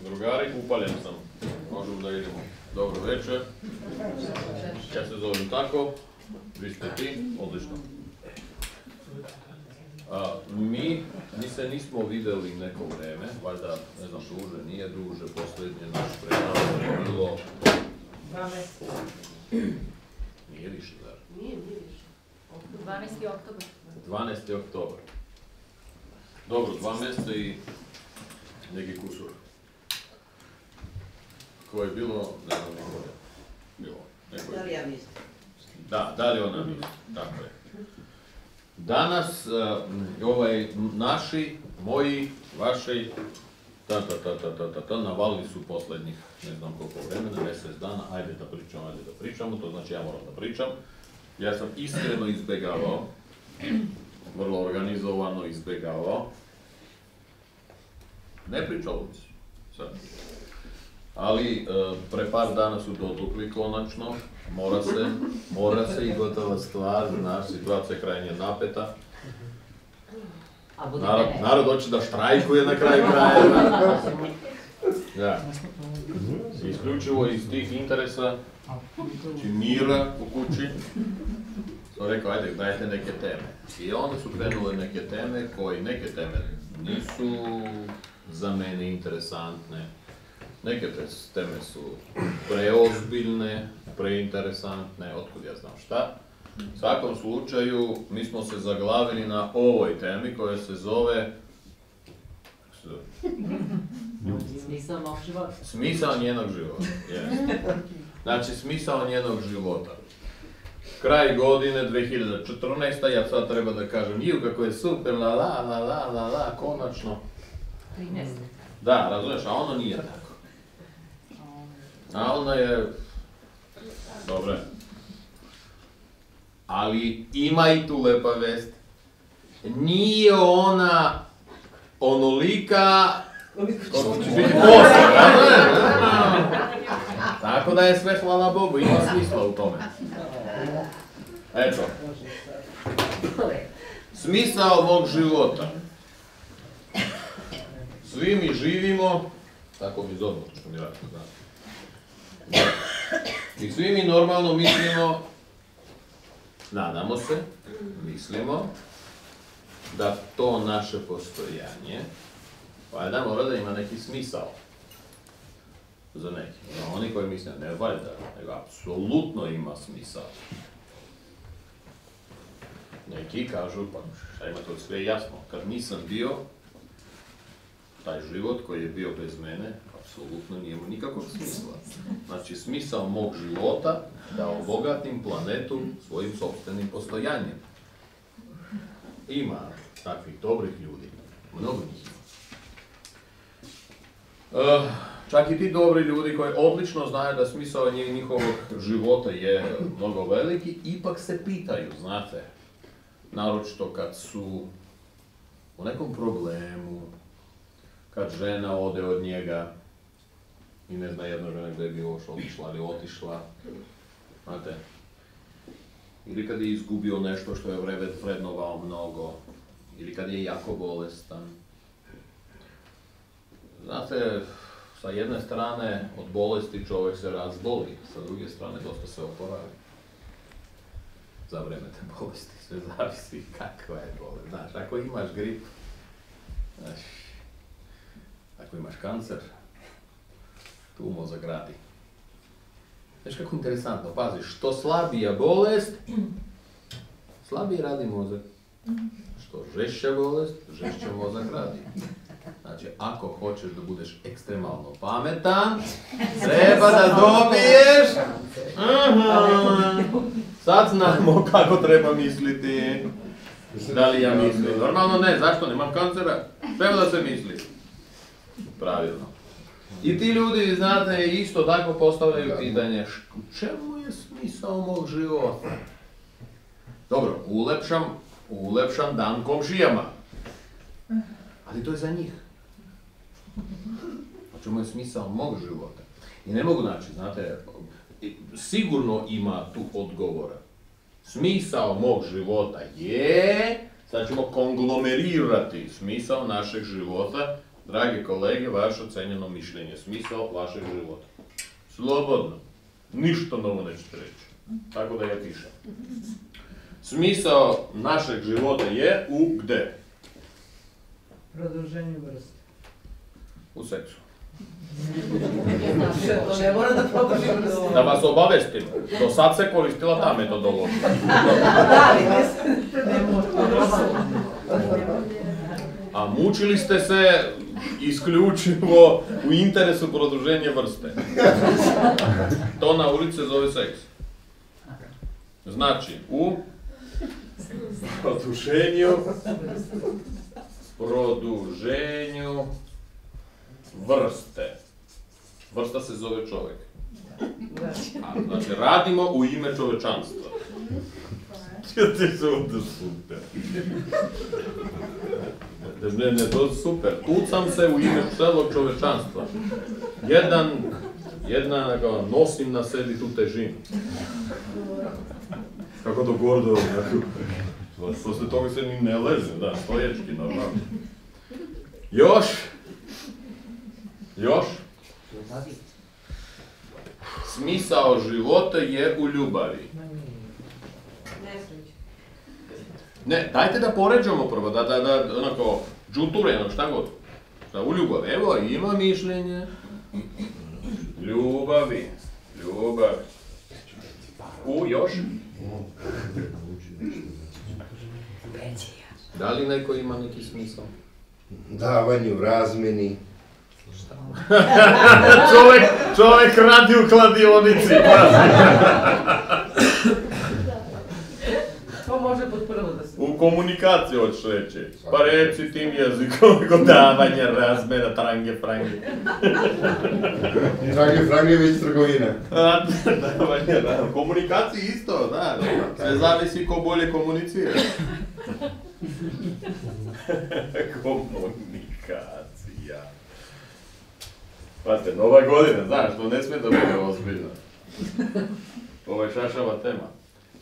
Другари, упален сам. Можем да идемо. Добро вечер. Ја се зовем тако. Ви сте ти. Одлично. Ми се нисмо видели неко време, вајда, не знам што уже ние, друже последниот наш пренавод е било... Ние лише, зар? Ние лише. 12. Октобар. 12. Октобар. Добро, 2 месеца и неги кусур. Кој е било, не знам некој. Било. Дали ја мисля? Да, дали она мисля, така е. Danas naši, moji, vaši, navalili su poslednjih, ne znam koliko vremena, mesec dana, ajde da pričamo, to znači ja moram da pričam. Ja sam iskreno izbegavao, vrlo organizovano izbegavao. Ne pričalo mi se. Ali pre par dana su dotukli konačno, mora se i gotova stvar, znaš, situacija je krajnje napeta. Narod hoće da štrajkuje na kraju krajeva. Da. Isključivo iz tih interesa, či mira u kući. Sam rekao, ajde, dajte neke teme. I onda su krenule neke teme nisu za mene interesantne. Neke teme su preozbiljne, preinteresantne, otkud ja znam šta. U svakom slučaju, mi smo se zaglavili na ovoj temi koja se zove... Smisao njenog života. Znači, smisao njenog života. Kraj godine, 2014. Ja sad treba da kažem, ju kako je super, la, konačno. 13. Da, razumeš, a ono nije tako. A ona je... Dobre. Ali ima i tu lepa vest. Nije ona onolika... Tako da je sve, hvala Bogu, ima smisla u tome. Eto. Smisao mog života. Svi mi živimo... Tako mi zovemo, što mi radimo, znači. I svi mi normalno mislimo, nadamo se, mislimo da to naše postojanje valjda mora da ima neki smisao za neki. Oni koji misle ne valjda, nego apsolutno ima smisao. Neki kažu, pa šta ima to sve jasno, kad nisam bio, taj život koji je bio bez mene, apsolutno nije mu nikakvog smisla. Znači, smisao mog života da obogatim planetu svojim sopstvenim postojanjem. Ima takvih dobrih ljudi, mnogo njih. Čak i ti dobri ljudi koji odlično znaju da smisao njihovog života je mnogo veliki, ipak se pitaju, znate, naročito kad su u nekom problemu, kad žena ode od njega i ne zna jedna žena gde bi otišla ili otišla, znate, ili kad je izgubio nešto što je vrednovao mnogo, ili kad je jako bolestan. Znate, sa jedne strane od bolesti čovek se razboli, sa druge strane dosta se oporavi. Za vreme te bolesti sve zavisi kakva je bolest, znaš, ako imaš grip, znaš, ako imaš kancer, tu mozak radi. Znaš kako interesantno, pazi, što slabija bolest, slabiji radi mozak. Što žešća bolest, žešća mozak radi. Znači, ako hoćeš da budeš ekstremalno pametan, treba da dobiješ... Sad znamo kako treba misliti. Da li ja mislim? Normalno ne, zašto? Nemam kancera. Treba da se misli. Pravilno. I ti ljudi, znate, isto tako postavljaju pitanje, čemu je smisao mog života? Dobro, ulepšam dan komšijama. Ali to je za njih. Pa čemu je smisao mog života? I ne mogu naći, znate, sigurno ima tu odgovora. Smisao mog života je, sad ćemo konglomerirati smisao našeg života, Драги колеги, ваше оценено мишлење, смисао вашег живота. Слободно. Ништо ново не ќе рече. Така да ја пишам. Смисао нашег живота е у где? Продолжение врсте. У сексу. Не мора да продолжим врсте. Да вас обавестим, до сад се користила таа методологија. А мучили сте се исклучиво у интересу продолжение врсте. То на улица се зове секс. Значи, у продужењу врсте. Врста се зове човек. А, значи, радимо у име човечанство. Супер. Не, тоа е супер. Туцам се у име цело човечанство. Една носим на себе ту тежину. Како до гордо. После тога се ни не лезе, да, стоечки, нормално. Још? Смисао живота е у љубави. Не, дајте да пореđемо прво, да, онако, джутурено, шта год. У љубави, ево, има мишлење. Љубави. У, још? Дали некој има неки смисол? Давање, размени. Човек ради у кладионици. Тоа може под прво да се... У комуникација од што рече. Па речи тим јазиком го давање, размена, транге-франге. Транге-франге веќе трговина. Давање, да. Комуникација исто, да. Се зависи ко боле комуницира. Комуникација. Пате, нова година, знаеш, но не сме да биде озбилна. Ова е шашава тема.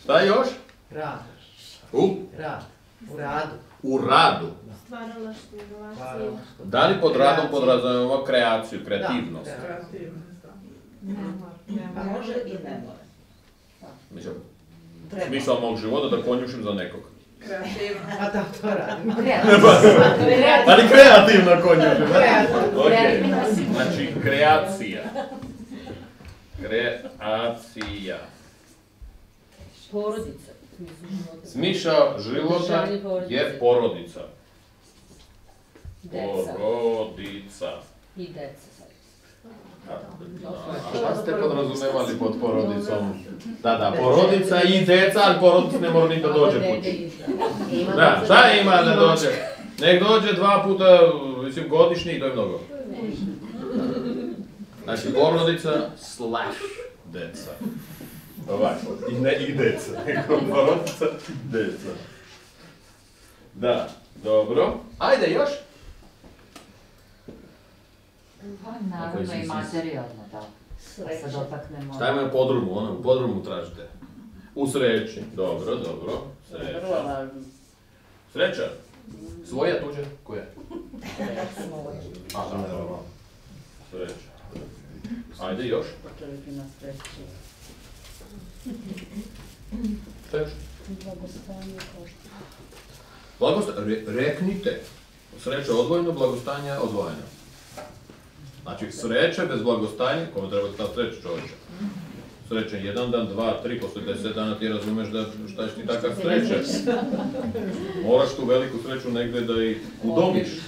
Шта још? Радош. У? Радош. У раду. У раду. Стваралашко, инновација. Дали под радом подразумева креацију, креативност? Да, креативност, да. А може и не може. Смисла мог живота да конјушим за некога. Креативно. А да, тоа радим. Креативно. Али креативно конјушим? Креативно. Значи, креација. Креација. Породица. Смисао живота е породица. Породица. И деца. Шта сте подразумевали под породицом? Да, породица и деца, али породица не мора ни да дојде кучи. Да, шта има да дојде? Нек дојде два пута годишни и тоа е многу. Значи, породица слаш деца. Овако, и не и деца, неко породица, деца. Да, добро. Ајде, још? Наравно и материјално, да. Среќа. Шта имаме подруму, оно, подруму тражите. У среќи. Добро. Среќа. Среќа? Своја, туѓа? Која? Своја. Среќа. Ајде, још. Човек има среќа. Што још? Благостање кошти. Благостање, рекните. Среќа одвојно, благостање одвојно. Значи, среќа без благостање, кој треба да стане среќа човече. Среќа еден ден, два, три, после 10 дена ти разумеш да шта ќе ти така среќа. Мораш ту велику среќу негде да ја удобиш.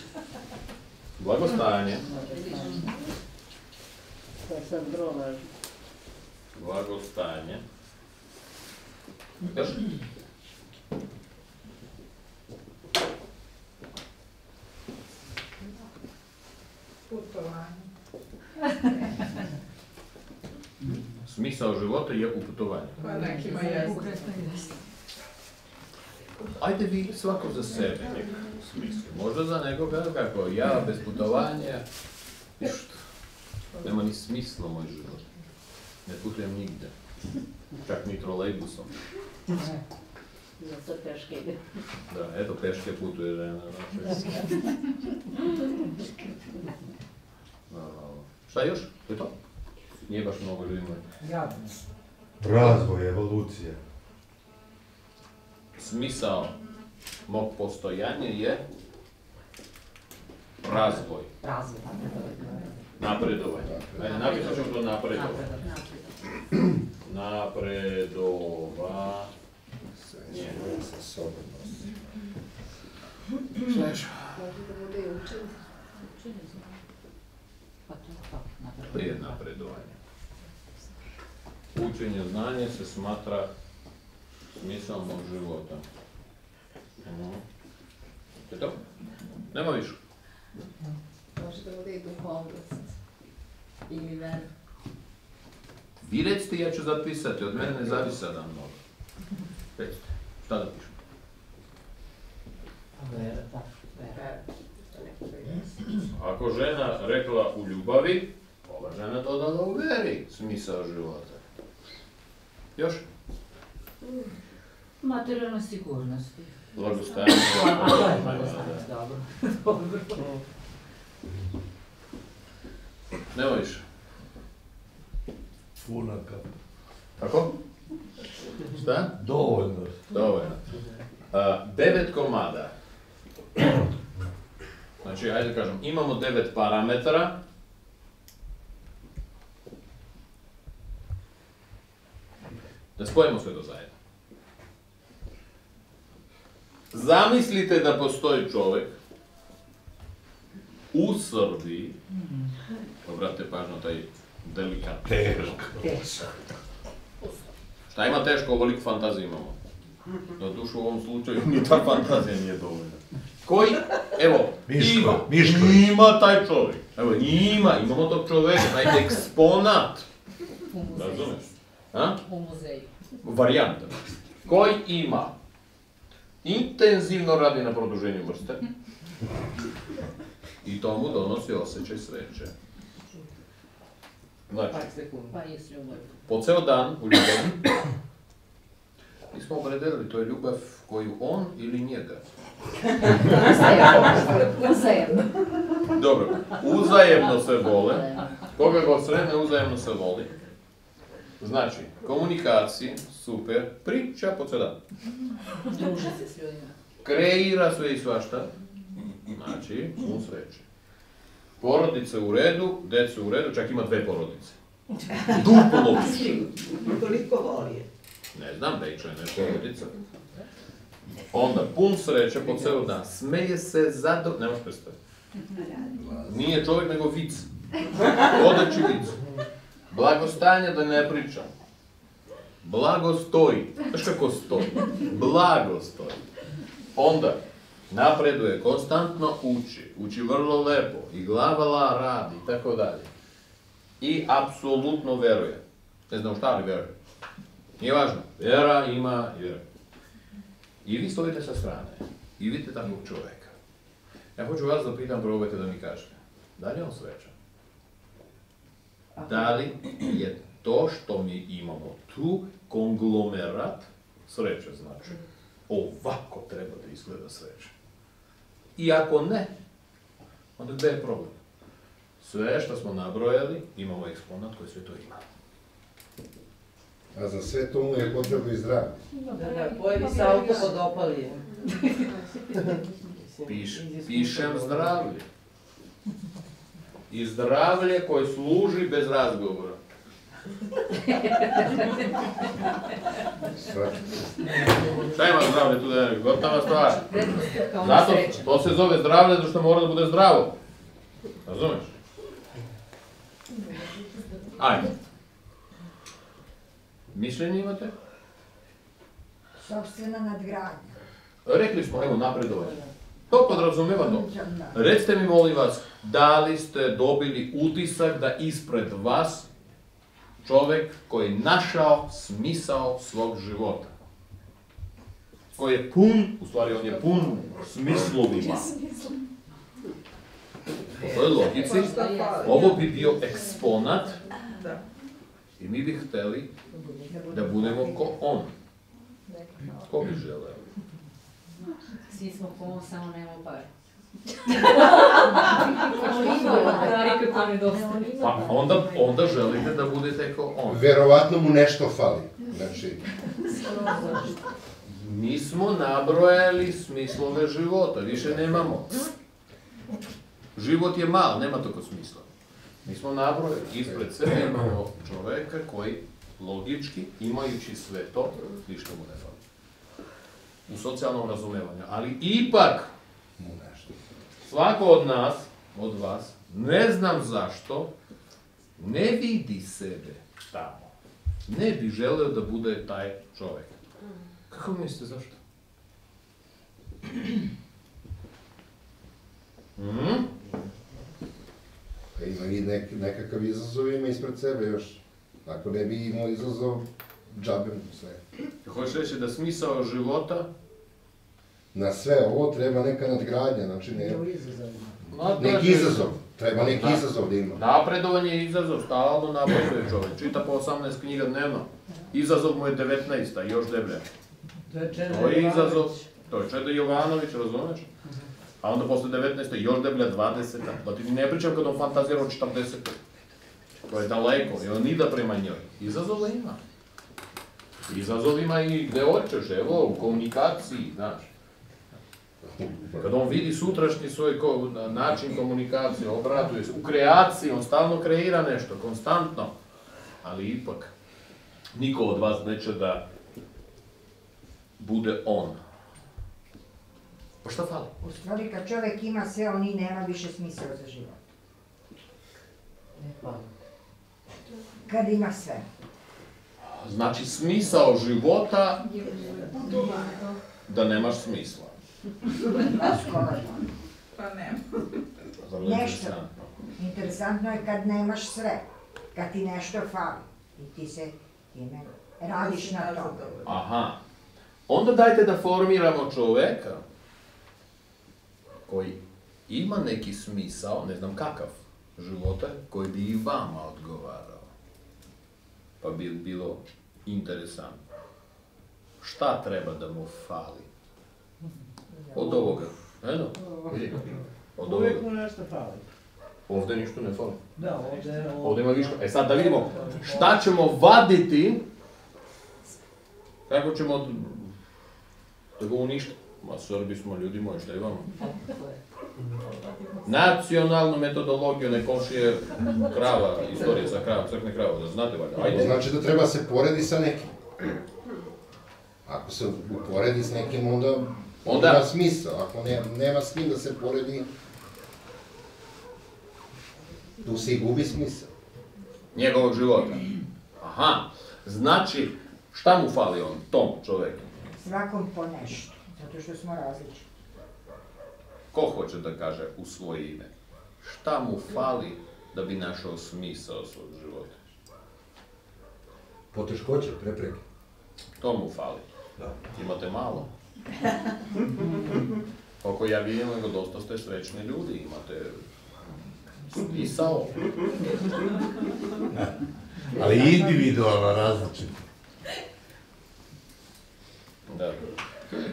Благостање. Благостање. Смисао живота е у путовање. Ајде ви свако за себе некакво смисли. Може за некога како ја без путовање, ништо. Нема ни смисла мој живот. Не путувам нигде. Чак ни тролейбусом. Zato teške ide. Da, eto, teške putuje žena. Šta još? To je to? Nije baš mnogo ljudi imaju. Jadnost. Razvoj, evolucija. Smisao mog postojanja je razvoj. Razvoj. Napredovanje. Ajde, napisat ćemo to napredovanje. Napredova... Nije. Šta ješ? Može da bude i učenje. Učenje znanje. Prije napredovanja. Učenje znanje se smatra smislom mog života. To je to? Nema više. Može da bude i duhovnost. Ili vera. Vi recite, ja ću zapisati, od mene ne zavisa da mnogo. Recite, šta da pišem? Vera, da. Ako žena rekla u ljubavi, ova žena dodala u veri smisao života. Još? Materijalna sigurnost. Blagostanje. Dobro. Nema više. Puna kapa. Tako? Šta? Dovoljno. Dovoljno. 9 komada. Znači, ajde kažem, imamo 9 parametara. Da spojimo sve do zajedno. Zamislite da postoji čovek u Srbiji, obratite pažnju taj delikatno. Teško. Šta ima teško, ovoliko fantazije imamo. Doduše u ovom slučaju ni ta fantazija nije dovoljna. Koji, evo, ima taj čovjek. Evo, imamo tog čovjeka, taj eksponat. Razumeš? U muzeju. Varijanta. Koji ima, intenzivno radi na produženju vrste i to mu donosi osjećaj sreće. Znači, po ceo dan u ljubavi nismo opredelili, to je ljubav koju on ili njega. Uzajemno. Dobro, uzajemno se vole, koga god sretne, uzajemno se voli. Znači, komunikacije, super, priča po ceo dan. Druži se s ljudima. Kreira sve i svašta, znači, mu sreće. Porodice u redu, dece u redu, čak ima 2 porodice. Duplo više. Koliko voli je? Ne znam, veća je nešto porodica. Onda pun sreće po ceo dan. Smeje se zadovoljno. Nemaš predstaviti. Nije čovjek, nego vic. Odeći vic. Blagostanje da ne pričam. Blagostoji. Znaš kako stoji? Blagostoji. Onda... Napreduje, konstantno uči vrlo lepo, i glavala radi, i tako dalje. I apsolutno veruje. Ne znam šta li veruje. Nije važno. Vera ima i vera. I vi stojite sa strane. I vidite takvog čoveka. Ja hoću vas da pitam, probajte da mi kažete. Da li je on srećan? Da li je to što mi imamo tu konglomerat sreće znači? Ovako treba da izgleda sreća. I ako ne, onda gde je problem? Sve što smo nabrojali, imamo eksponat koji sve to ima. A za sve to mu je potrebno i zdravlje. Pojevi se auto pod opalije. Pišem zdravlje. I zdravlje koje služi bez razgovora. Šta ima zdravlje tu da je gotova stvar? Zato to se zove zdravlje, zato što mora da bude zdravo. Razumeš? Ajde. Mišljenje imate? Sopstvena nadgradnja. Rekli smo, evo, napredovanje. To podrazumeva to. Recite mi, molim vas, da li ste dobili utisak da ispred vas čovek koji je našao smisao svog života. Koji je pun, u stvari on je pun smislovima. Po toj logici, ovo bi bio eksponat i mi bi hteli da budemo ko on. Ko bi želeo? Svi smo komu, samo nema pare. Pa onda želite da budete kao on. Verovatno mu nešto fali. Nismo nabrojali smislove života, više nemamo. Život je mal, nema toliko smisla. Nismo nabrojali, ispred sebe imamo čoveka koji logički, imajući sve to, ništa mu ne fali. U socijalnom razumevanju, ali ipak svako od nas, od vas, ne znam zašto, ne vidi sebe tamo. Ne bi želeo da bude taj čovek. Kako mislite zašto? Ima i nekakav izazov ima ispred sebe još. Ako ne bi imao izazov, džabem sve. Hoćeš reći da smisao života na sve ovo treba neka nadgradnja, znači neki izazov, treba neki izazov da ima. Napredovanje je izazov, stalno napreduje čovjek, čita po 18 knjiga dnevno, izazov mu je 19, još deblje. To je izazov, to je Čeda Jovanović, razumeš? A onda posle 19, još deblje 20, da ti ne pričam kada on fantazira od 40, to je daleko, i on ide prema njoj, izazova ima. Izazov ima i gde hoćeš, evo, u komunikaciji, znaš. Kada on vidi sutrašnji svoj način komunikacije, obraduje se, u kreaciji, on stalno kreira nešto, konstantno, ali ipak niko od vas neće da bude on. Pa šta fali? U stvari, kad čovek ima sve, on i nema više smisao za život. Kad ima sve. Znači, smisao života da nemaš smisla. Nešto, interesantno je kad nemaš sve, kad ti nešto fali i ti se radiš na to. Aha, onda dajte da formiramo čoveka koji ima neki smisao, ne znam kakav, života koji bi i vama odgovarao, pa bi bilo interesantno. Šta treba da mu fali? Od ovoga, eno, vidimo. Uvijek mu nešto fali. Ovde ništa ne fali. Da, ovde ima viško. E sad da vidimo šta ćemo vaditi, kako ćemo da ga uništiti. Ma Srbi smo, ljudi moji, šta imamo? Nacionalnu metodologiju ne košije krava, istorija sa kravom, crkne krava, da znate valjda. Znači da treba se poredi sa nekim. Ako se poredi s nekim, onda... Onda smisla, ako nema s njim da se poredi, tu se i gubi smisla. Njegovog života. Aha, znači, šta mu fali on, tom čoveku? Svakom po nešto, zato što smo različiti. Ko hoće da kaže u svoje ime? Šta mu fali da bi našao smisao svog života? Poteškoće, prepreke. To mu fali. Imate malo. Koliko ja vidim, nego dosta ste srećni ljudi, imate smisao. Ali individualno različito.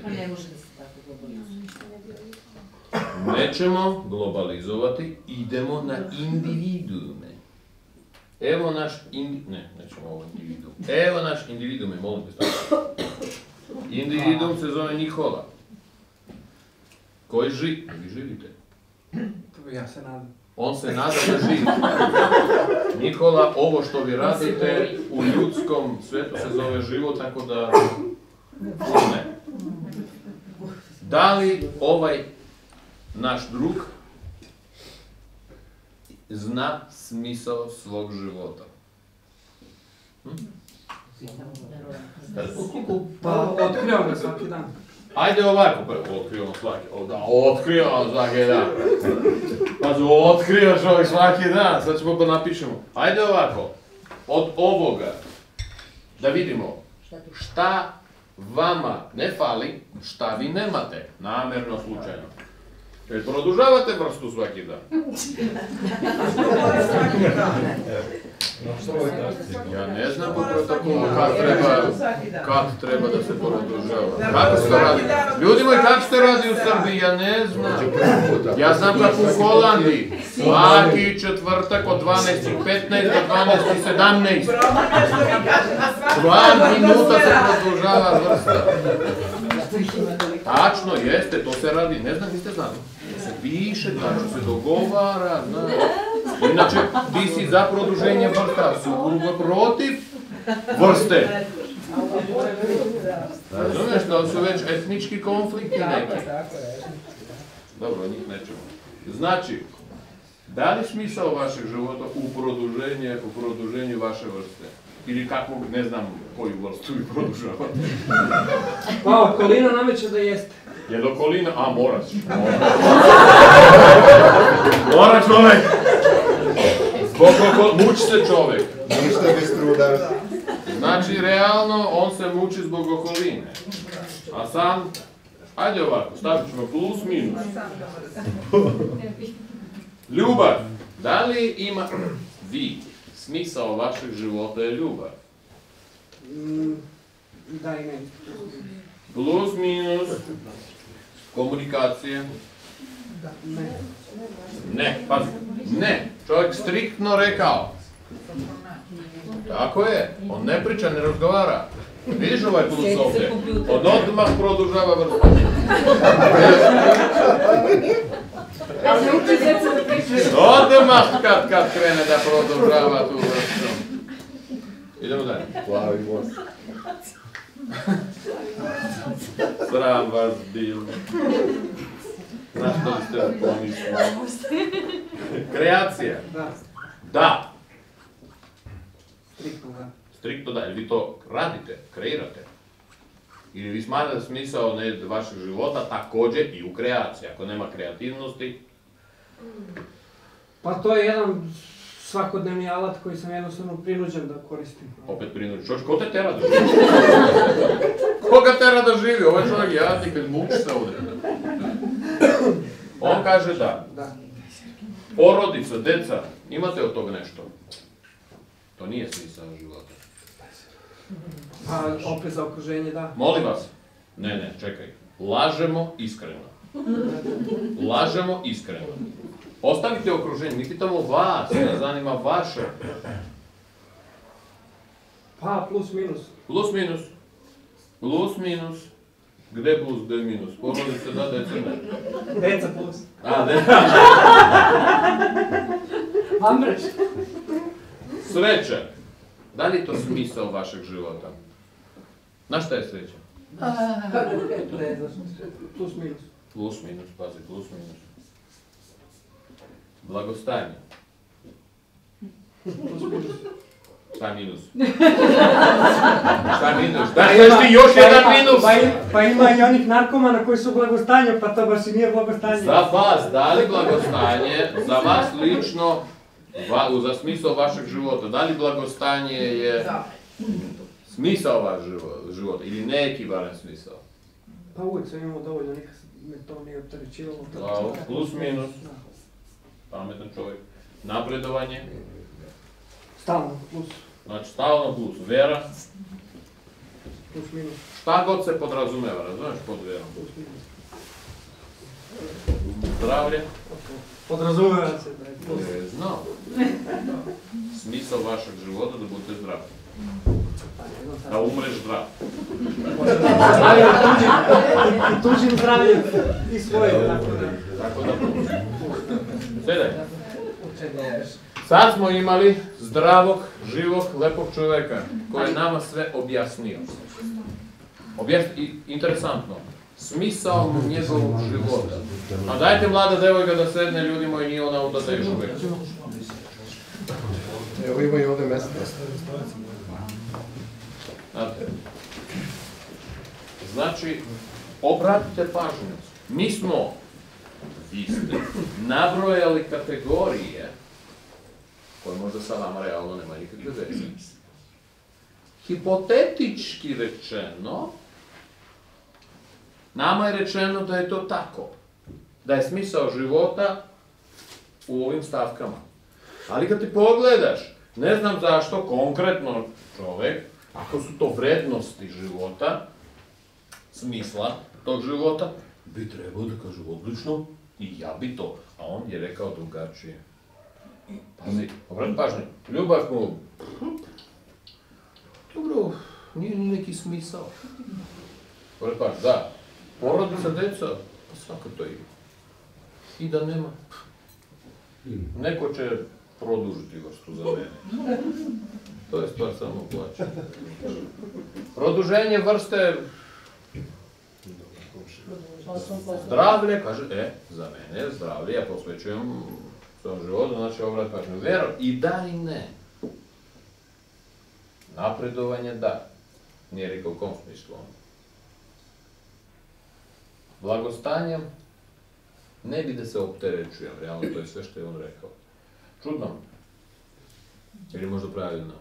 Ne možete se tako globalizovati. Nećemo globalizovati, idemo na individuume. Evo naš individuum, ne, nećemo ovo individuum. Evo naš individuum, molim te stavljati. Individuum se zove Nikola. Koji živi? Vi živite. Ja se nadam. On se nada da živi. Nikola, ovo što vi radite u ljudskom svetu se zove život, tako da... Ne. Da li ovaj naš drug zna smisao svog života? Pa, otkrijemo ga svaki dan. Ajde ovako prvo, otkrijemo svaki dan. Otkrijemo svaki dan. Pazi, otkrivaš ovaj svaki dan, sad ćemo pa napišemo. Ajde ovako, od ovoga, da vidimo šta vama ne fali, šta vi nemate, namerno, slučajno. Jer produžavate vrstu svaki dan. Ја не знам по протоколу как треба да се продолжава. Како се ради? Луѓе мои, како се ради у Србија? Ја не знам. Ја знам како у Холандија. Сваки четвртак од 12:15 до 12:17. 2 минути се продолжава врста. Тачно, јесте, то се ради. Не знам, не сте знали. Се пише, тачно се договара, знам. Иначе, ти си за продолжение врста, супруга против врсте. Разумеш, тоа се веќе етнички конфликти неки. Добро, нив нечемо. Значи, дали смисал вашег живота у продолжение ваше врсте? Или како, не знам, кој врсту ви продолжават? Па, околина намече да јесте. Е до колина, а мораш. Мораш, човек. Мучи се човек. Ништо без труда. Значи, реално, он се мучи због околине. А сам, ајде овако, ставичме плюс-минус. Љубав. Дали има ви? Смисао вашег живота е љубав. Да и не. Плюс-минус. Комуникација. Не, пази. Не, човек стриктно рекао. Тако е, он не прича, не разговара. Видиш овај плюс овде? Он одмах продолжава врста. Одмах кад крене да продолжава ту врста. Идемо дали. Плави мос. Срам вас бил. Зашто сте отпомишли? Креација? Да. Стриктно да. Стриктно да. Или ви то радите, креирате? Или ви сматрате смисао на вашег живота такође и у креација? Ако нема креативности? Па тоа е еден свакодневни алат кој сам едноставно принуђен да користим. Опет принуђен? Човеч, ко те тера да живи? Кога тера да живи? Овај човек јадник, мучи се овде. Он каже да. Породица, деца, имате од тог нешто? То не е смисао живота. А опет за окружење, да. Молим вас. Не, чекај. Лажемо искрено. Оставите окружење, ми питамо вас, не занима ваше. Па, плюс-минус. Где плюс, где минус? Породица, да, деца, не. Деца плюс. А, деца. Амреш. Среќа. Дали тоа смисао вашег живота? На што е среќа? Плюс-минус. Плюс-минус, пази, плюс-минус. Благостање. Плюс-минус. Šta minus? Da, znaš ti još jedan minus? Pa ima i onih narkomana koji su blagostanje, pa to baš i nije blagostanje. Za vas, da li blagostanje, za vas lično, za smisao vašeg života, da li blagostanje je smisao vaš života ili neki barem smisao? Pa uvijek sve imamo dovoljno, nikad me to nije opterećivalo. Bravo, plus minus. Pametan čovjek. Napredovanje. Стално плюс. Значи, стално плюс. Вера. Плюс минус. Шта год се подразумева, разумеш под вера? Плюс минус. Здравле? Подразумева се. Не знам. Смисъл вашег живота да бъдете здрав. Да умреш здрав. Тужим здравје и своје. Тако да плюс. Седај. Сад смо имали здравог, живог, лепог човека, кој нама све објаснил. Интересантно, смисао му неговог живота. А дајте млада девојка да седне, луѓе мои, ние она да се јушовек. Ево има и овде место. Значи, обратите пажња. Ми смо, ви сте, набројали категорија, кој може са вама реално нема никакви вези. Хипотетички речено, нама е речено да е то тако. Да е смисао живота у овим ставкама. Али кад ти погледаш, Не знам зашто конкретно човек, ако су то вредности живота, смисла тог живота, би требал да кажу одлично и ја би то, а он је рекао другачије. Пази, обрати пажни, љубав му, добро, није ни неки смисал. Обрати пажни, да, породи са деца, па свако то има. И да нема. Неко ће продужити го што за мене. Тоа е ствар само плаче. Продужење врсте... Здравле, каже, за мене е здравле, ја посвечувам својот живот, значи обрат кажем, веро, и да и не. Напредување да. Не е рекол ком смисло. Благостањем не би да се оптеречувам, реално тоа е све што ја он рекол. Чудно. Или можда правилно.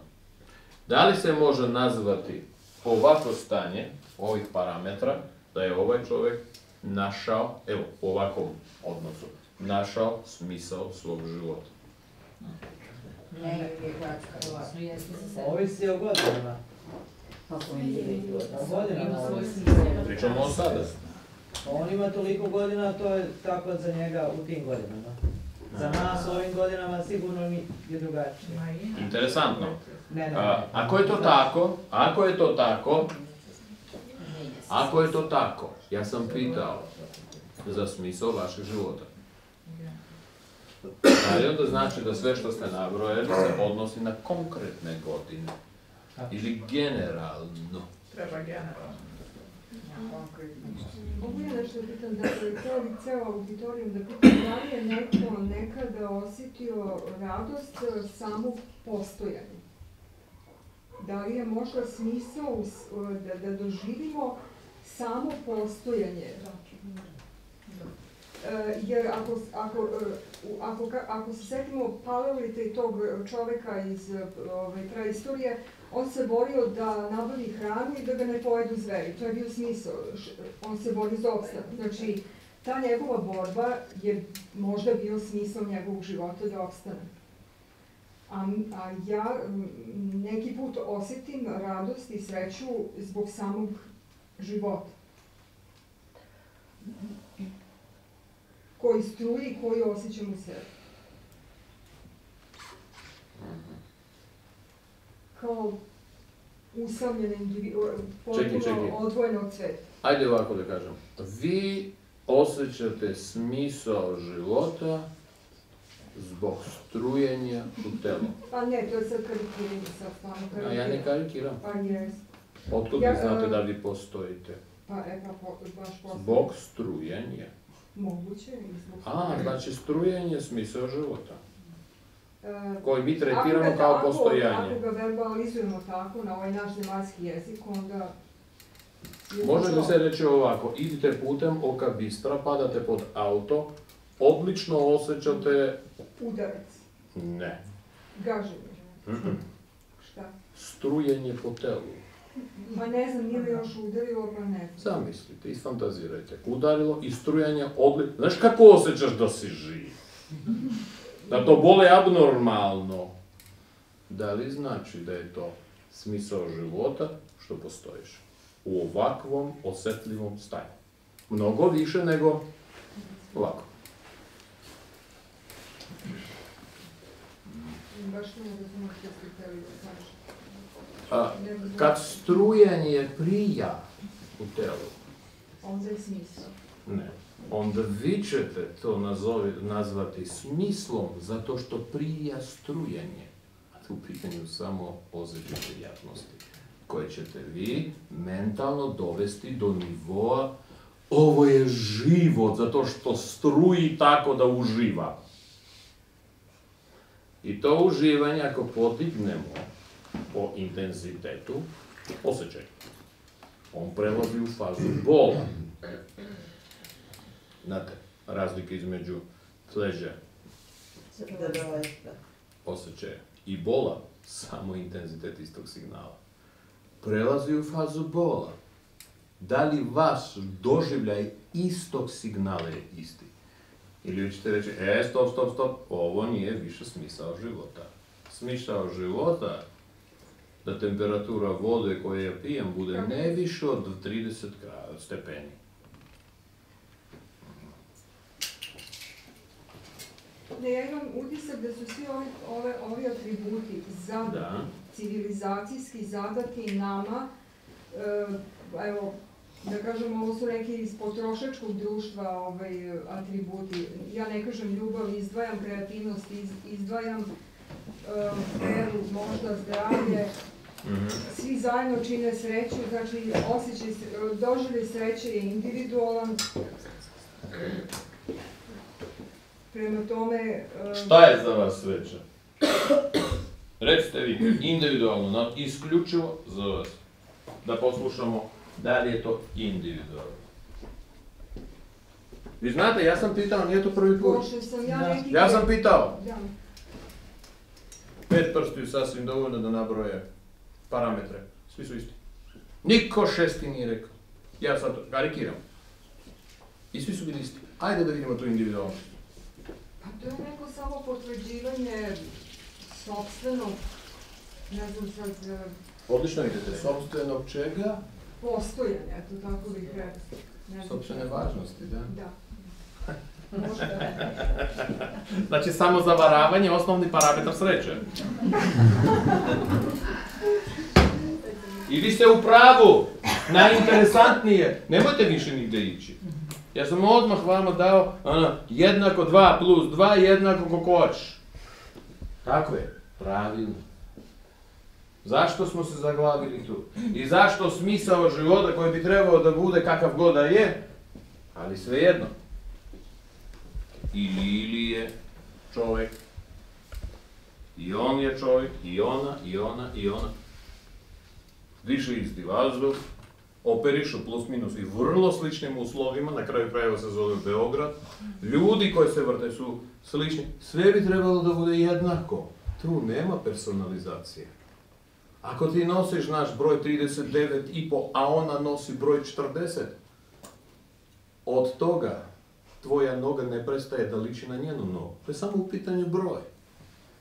Дали се може назвати овакво стање, ових параметра, да е овај човек нашао, ево, оваком односу, нашао смисал свог живот? Ови си е година. Причамо он сада. Он има толико година, тоа е така за njega у тим годинама. За нас овим годинама сигурно ми е другаче. Интересантно. Ако е то тако, ја сам питал за смисол вашег живота. Дали онда значи да све што сте наброели се односи на конкретне години? Или генерално? Треба генерално. Mogu ja nešto pitam, dakle, cijeli ceo auditorijum da pitam da li je neko nekada osjetio radost samog postojanja? Da li je možda smisao da doživimo samo postojanje? Jer ako se setimo Paleolita i tog čoveka iz praistorije, on se borio da nabavi hranu i da ga ne pojedu zveri. To je bio smisao. On se bori za opstanak. Znači, ta njegova borba je možda bio smisao njegovog života da opstane. A ja neki put osjetim radost i sreću zbog samog života. Koji struji i koji osjećam u sebi. Kao usamljena potpuno odvojena od sveta. Ajde ovako da kažem. Vi osjećate smisao života zbog strujenja u telu. Pa ne, to je sad karikiranje. A ja ne karikiram. Pa jes. Otkud vi znate da vi postojite? Pa baš postoji. Zbog strujenja. Moguće je. Znači strujenje je smisao života. Koji mi tretiramo kao postojanje. Ako ga verbalizujemo tako, na ovaj naš zemaljski jezik, onda... Može li se reći ovako, idite putem oka bistra, padate pod auto, odlično osjećate... Udarac. Ne. Gaženje. Šta? Strujenje po telu. Pa ne znam, nije li još udarilo, pa ne. Zamislite, isfantazirajte. Udarilo i strujanje odlično. Znaš kako osjećaš da si živ? Da to bole abnormalno. Da li znači da je to smisao života što postojiš? U ovakvom osetljivom stanju. Mnogo više nego ovako. Kad strujanje prija u telu, onda je smisao. Ne. Onda vi ćete to nazvati smislom, zato što prija strujenje. U pitanju samo osjećaj prijatnosti, koje ćete vi mentalno dovesti do nivoa ovo je život, zato što struji tako da uživa. I to uživanje, ako podignemo po intenzitetu, osjećaj. On prelazi u fazu bola. Znate, razlike između pleasure, osjećaja i bola, samo intenzitet istog signala, prelazi u fazu bola. Da li vaš doživljaj istog signala je isti? Ili ćete reći, stop, ovo nije više smisao života. смисао живота, да температура воде која ја пием буде не више од 30 степени. Да, ја имам утисак да се сви овие атрибути задати, цивилизацијски задати нама, ево, да кажем, ово су неки из потрошачког друштва атрибути. Ја не кажем љубав, издвајам креативност, издвајам веру, можда, здравје. Сви заедно чине срећу, значи осећај, доживљај среће је индивидуалан. Prema tome... Šta je za vas sreća? Recite vi, individualno, isključivo za vas. Da poslušamo da li je to individualno. Vi znate, ja sam pitao, nije to prvi put. Ja sam pitao. 5 prstiju sasvim dovoljno da nabroje parametre. Svi su isti. Niko šesti nije rekao. Ja sad karikiram. I svi su bili isti. Ajde da vidimo to individualno. To je neko samo potvrđivanje sobstvenog, ne znam sad... Odlično idete, sobstvenog čega? Postojanja, eto tako bih rekao. Sobstvene važnosti, da? Da. Možda ne. Znači, samo zavaravanje je osnovni parametar sreće. I vi ste u pravu, najinteresantnije, nemojte više nigde ići. Ja sam odmah vama dao jednako 2 plus 2 jednako kako hoćeš. Tako je. Pravilno. Zašto smo se zaglavili tu? I zašto smisao života koji bi trebao da bude kakav god da je, ali svejedno. Ili je čovek. I on je čovek, i ona, i ona, i ona. Diše isti vazduh. Operišu plus minus i vrlo sličnim uslovima, na kraju krajeva se zove Beograd, ljudi koji se vrte su slični, sve bi trebalo da bude jednako. Tu nema personalizacije. Ako ti nosiš naš broj 39,5, a ona nosi broj 40, od toga tvoja noga ne prestaje da liči na njenu nogu. To je samo u pitanju broja.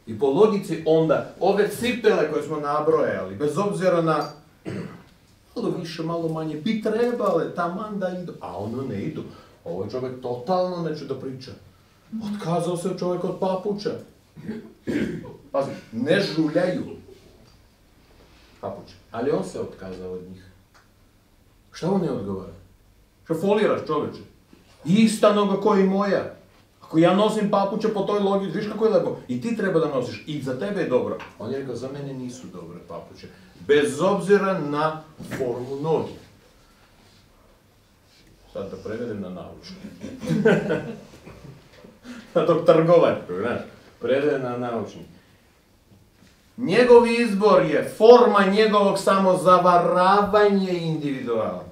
I po logici onda, ove cipele koje smo nabrojali, bez obzira na... malo više, malo manje, bi trebale, taman da idu, a ono ne idu. Ovo je čovek totalno neću da priča. Otkazao se čovek od papuča. Pazi, ne žuljaju papuče, ali on se otkazao od njih. Šta on ne odgovara? Šta foliraš čoveče? Ista noga koja i moja. Ako ja nosim papuče po toj logici, viš kako je lepo, i ti treba da nosiš, i za tebe je dobro. On je rekao, za mene nisu dobre papuče, bez obzira na formu noge. Sad da prevedem na naučku. Na tog trgovačkog, znaš, prevedem na naučni. Njegov izbor je, forma njegovog samozavaravanja je individualna.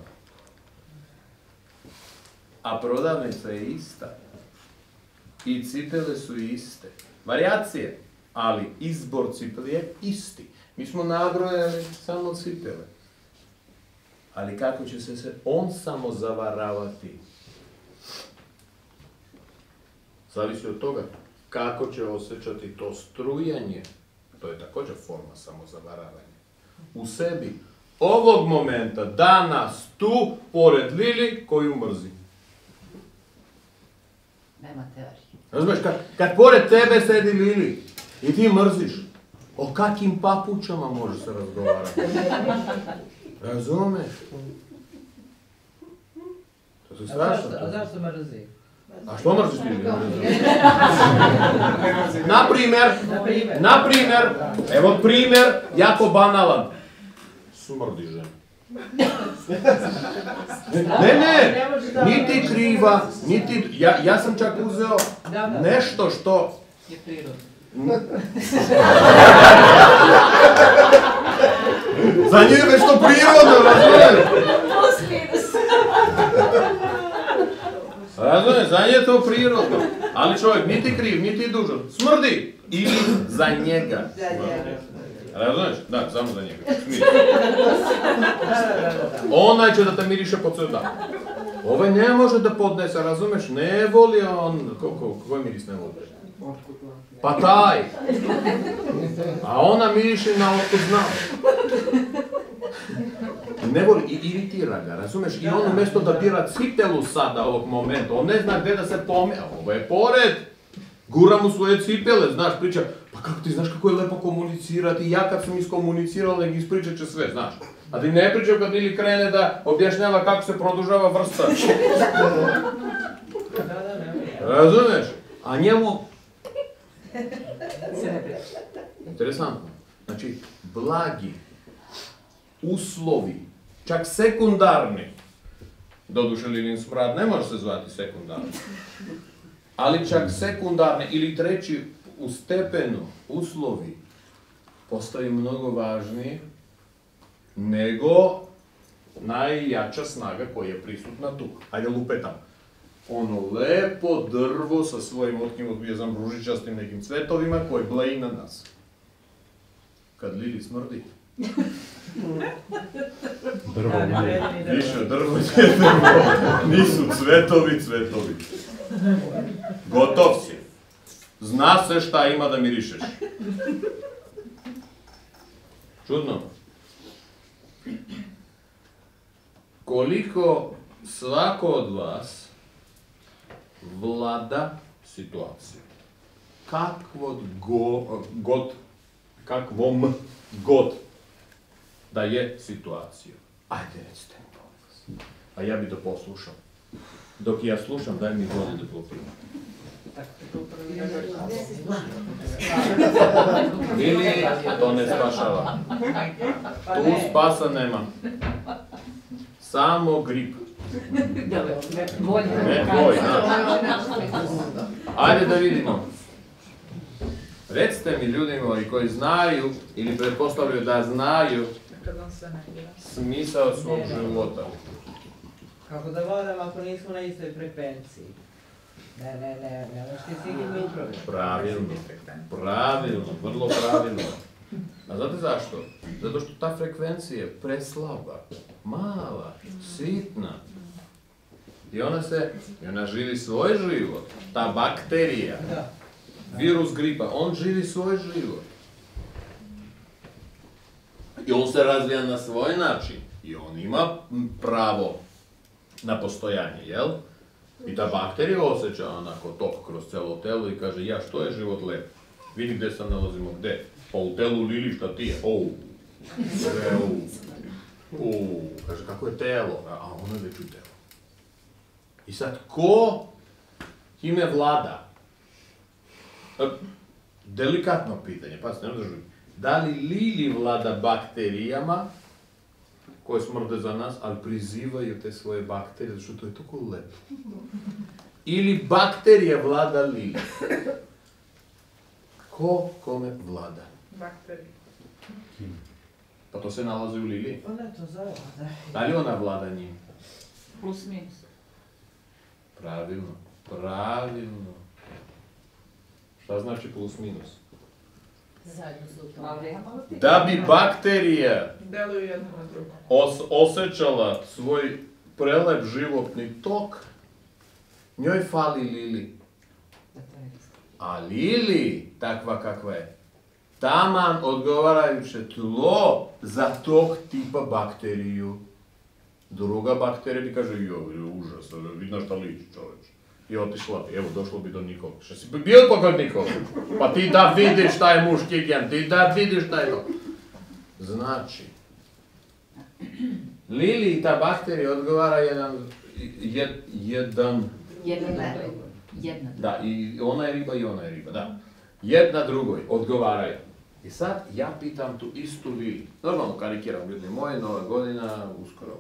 A prodavnica je ista. I cipele su iste. Varijacije, ali izbor cipele je isti. Mi smo nabrojali samo cipele. Ali kako će se on samo zavaravati? Zavisi od toga kako će osjećati to strujanje. To je također forma samozavaravanja. U sebi, ovog momenta, danas, tu, pored Lili, koju mrzi. Nema teorije. Razumeš, kad pored tebe sedi Lili i ti mrziš, o kakim papučama može se razgovarati? Razumeš? To su strašno. A zašto mrzi? A što mrziš ti? Naprimer, evo primer, jako banalan. Smrdi žena. Ne, niti kriva, niti... Ja sam čak uzeo nešto što... je prirodno. Za nju je nešto prirodno, razumem? Plus minus. Razumem, za nju je to prirodno. Ali čovjek, niti kriv, niti dužan, smrdi. Ili za njega. Razumeš? Da, samo za njega. Smiri. Onaj će da te miriše po ceo dan. Ovaj ne može da podnese, razumeš? Ne voli on... Koji miris ne voli? Otkutno. па тај. А она мирише на опознал. Него иритира га, разумеш? И он уместо да бира ципелу сада овог момент, он не зна где да се помеа, ово е поред. Гура му своје ципеле, знаеш, прича, па како ти знаеш како е лепо комуницирати, и ја кад сум искомуницирал, не ги испричаче све, знаеш. А ти не причав кад или крене да објашнява како се продолжава врста. Разумеш? А нему... Интересантно. Значи, благи, услови, чак секундарни, додуше лилин смрад не може се звати секундарни, али чак секундарни или трети у степену услови постои многу важни него најјача снага која е присутна тук. Ајде лупетам. Оно лепо дрво со својим отким одбијазан ружичастим неким цветовима кој блеи на нас. Кад лили смрди. Дрво мај. Више дрво е дрво. Нису цветови, цветови. Готов си. Зна се шта има да миришеш. Чудно. Колико свако од вас влада ситуација. Каквом год да е ситуација. Ајде, реците ми повеќе. А ја би да послушам. Док ја слушам, дај ми вода да попијам. Или то не спасава. Ту спаса нема. Само грип. Не бој, ајде да видиме. Реците ми луѓето и кои знају или предпоставуваат да знају смисао свог живота. Како да водам ако не сме на исти фреквенција? Не, што си ги мислиш? Правилно, врло правилно. А знаете зашто? Затоа што таа фреквенција е преслаба, мала, ситна. И она живи свој живот. Та бактерија, вирус грипа, он живи свој живот. И он се развија на свој начин. И он има право на постојање, јел? И та бактерија осеќа онако ток кроз цело тело и каже, ја, што е живот леп? Види где се налазимо, где? Па у телу лили, што ти е? Оу! Оу! Каже, како е тело? А оно веќе у тело. И сад, ко име влада? Деликатно питање, пас, не можеш. Дали лили влада бактеријама, кои смрде за нас, али призивају те своје бактерија, зашто тоа е толку лепо. Или бактерија влада лили? Ко коме влада? Бактерија. Па тоа се налази у лили? Она тоа завлада. Дали она влада њим? Плюс минус. Правилно, правилно. Што значи плюс минус? Да би бактерија осеќала свој прелеп животни ток, њој фали лили. А лили, таква каква е, таман одговарајуше тло за ток типа бактерију. Друга бактерија би каже, јо, ужас, видно што личи човеч. И отишла би, ево, дошло би до никога. Ше си би бил покад никога? Па ти да видиш шта е мушки ген, ти да видиш шта е то. Значи, лили и та бактерија одговара една. Да, и она е риба, и она е риба, да. Една другој одговараја. И сад ја питам ту исту лили. Нормално карикирам, луѓе мои, нова година, ускоро.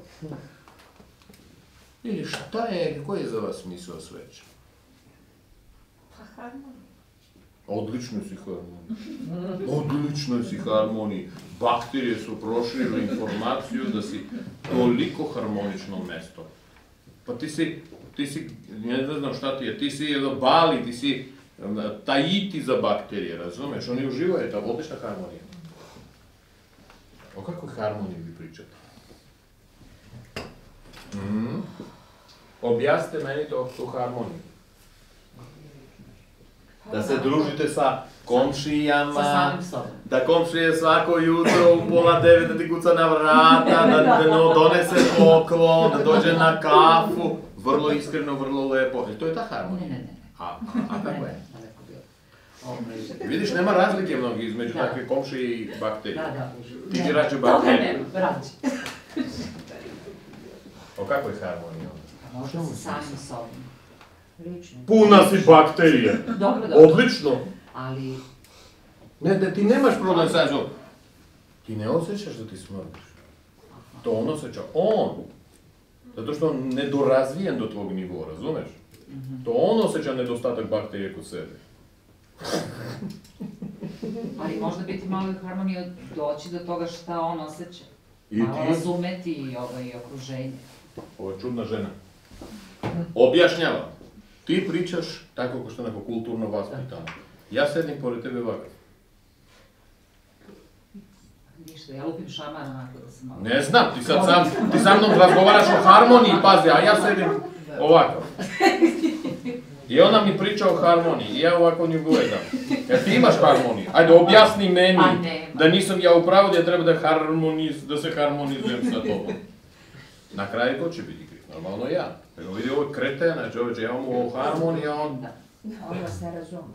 Или шта е, кој е за вас мисла свеќа? Па хармонија. Одлично си хармонија. Одлично си хармонија. Бактерија се проширила информацију да си толико хармонично место. Па ти си, не знам шта ти е, ти си едно Бали, ти си Таити за бактерија, разумеш? Они уживајат, а одлична хармонија. О каква хармонија ви причате? Објасните мене тоа што хармонија. да се дружите со комшијама, да комшије свако јутро у 8:30 да ти куца на врата, да донесе поклон, да дојде на кафу, врло искрено, врло лепо. Е, тоа е та хармонија. А како е? Видиш, нема разлики многу измеѓу такви комши и бактерии. Ти ги раѓаш бактерии. О како е хармонија? Можеме сами со лично. Пуна си бактерија. Одлично. Али не, ти немаш проблем со тоа. Ти не осеќаш да ти смрдиш. Тоа он осеќа. Он. Затоа што не доразвиен до твој ниво, разумеш? Тоа он осеќа недостаток бактерија кон себе. Али може да биде малку хармонија дојде до тоа што он осеќа. И разумети и окружење. Ова чудна жена. Објашњава. Ти причаш така како што некој културно воспитан. Јас седнем поред тебе вака. Ништо, ја лупим шамар онако да се мало. Не знам, ти сам нам разговараш о хармонија, пази, а јас седнем овако. И она ми прича о хармонија, и ја овако не го гледам. Е, ти имаш хармонија. Ајде, објасни мене, да нисам ја управо, да треба да се хармонизуем со тоа. На крај кој ќе биде крив? Нормално ја. Ако види овој кретен, а човече, ја му хармонија, он... Она се разуме.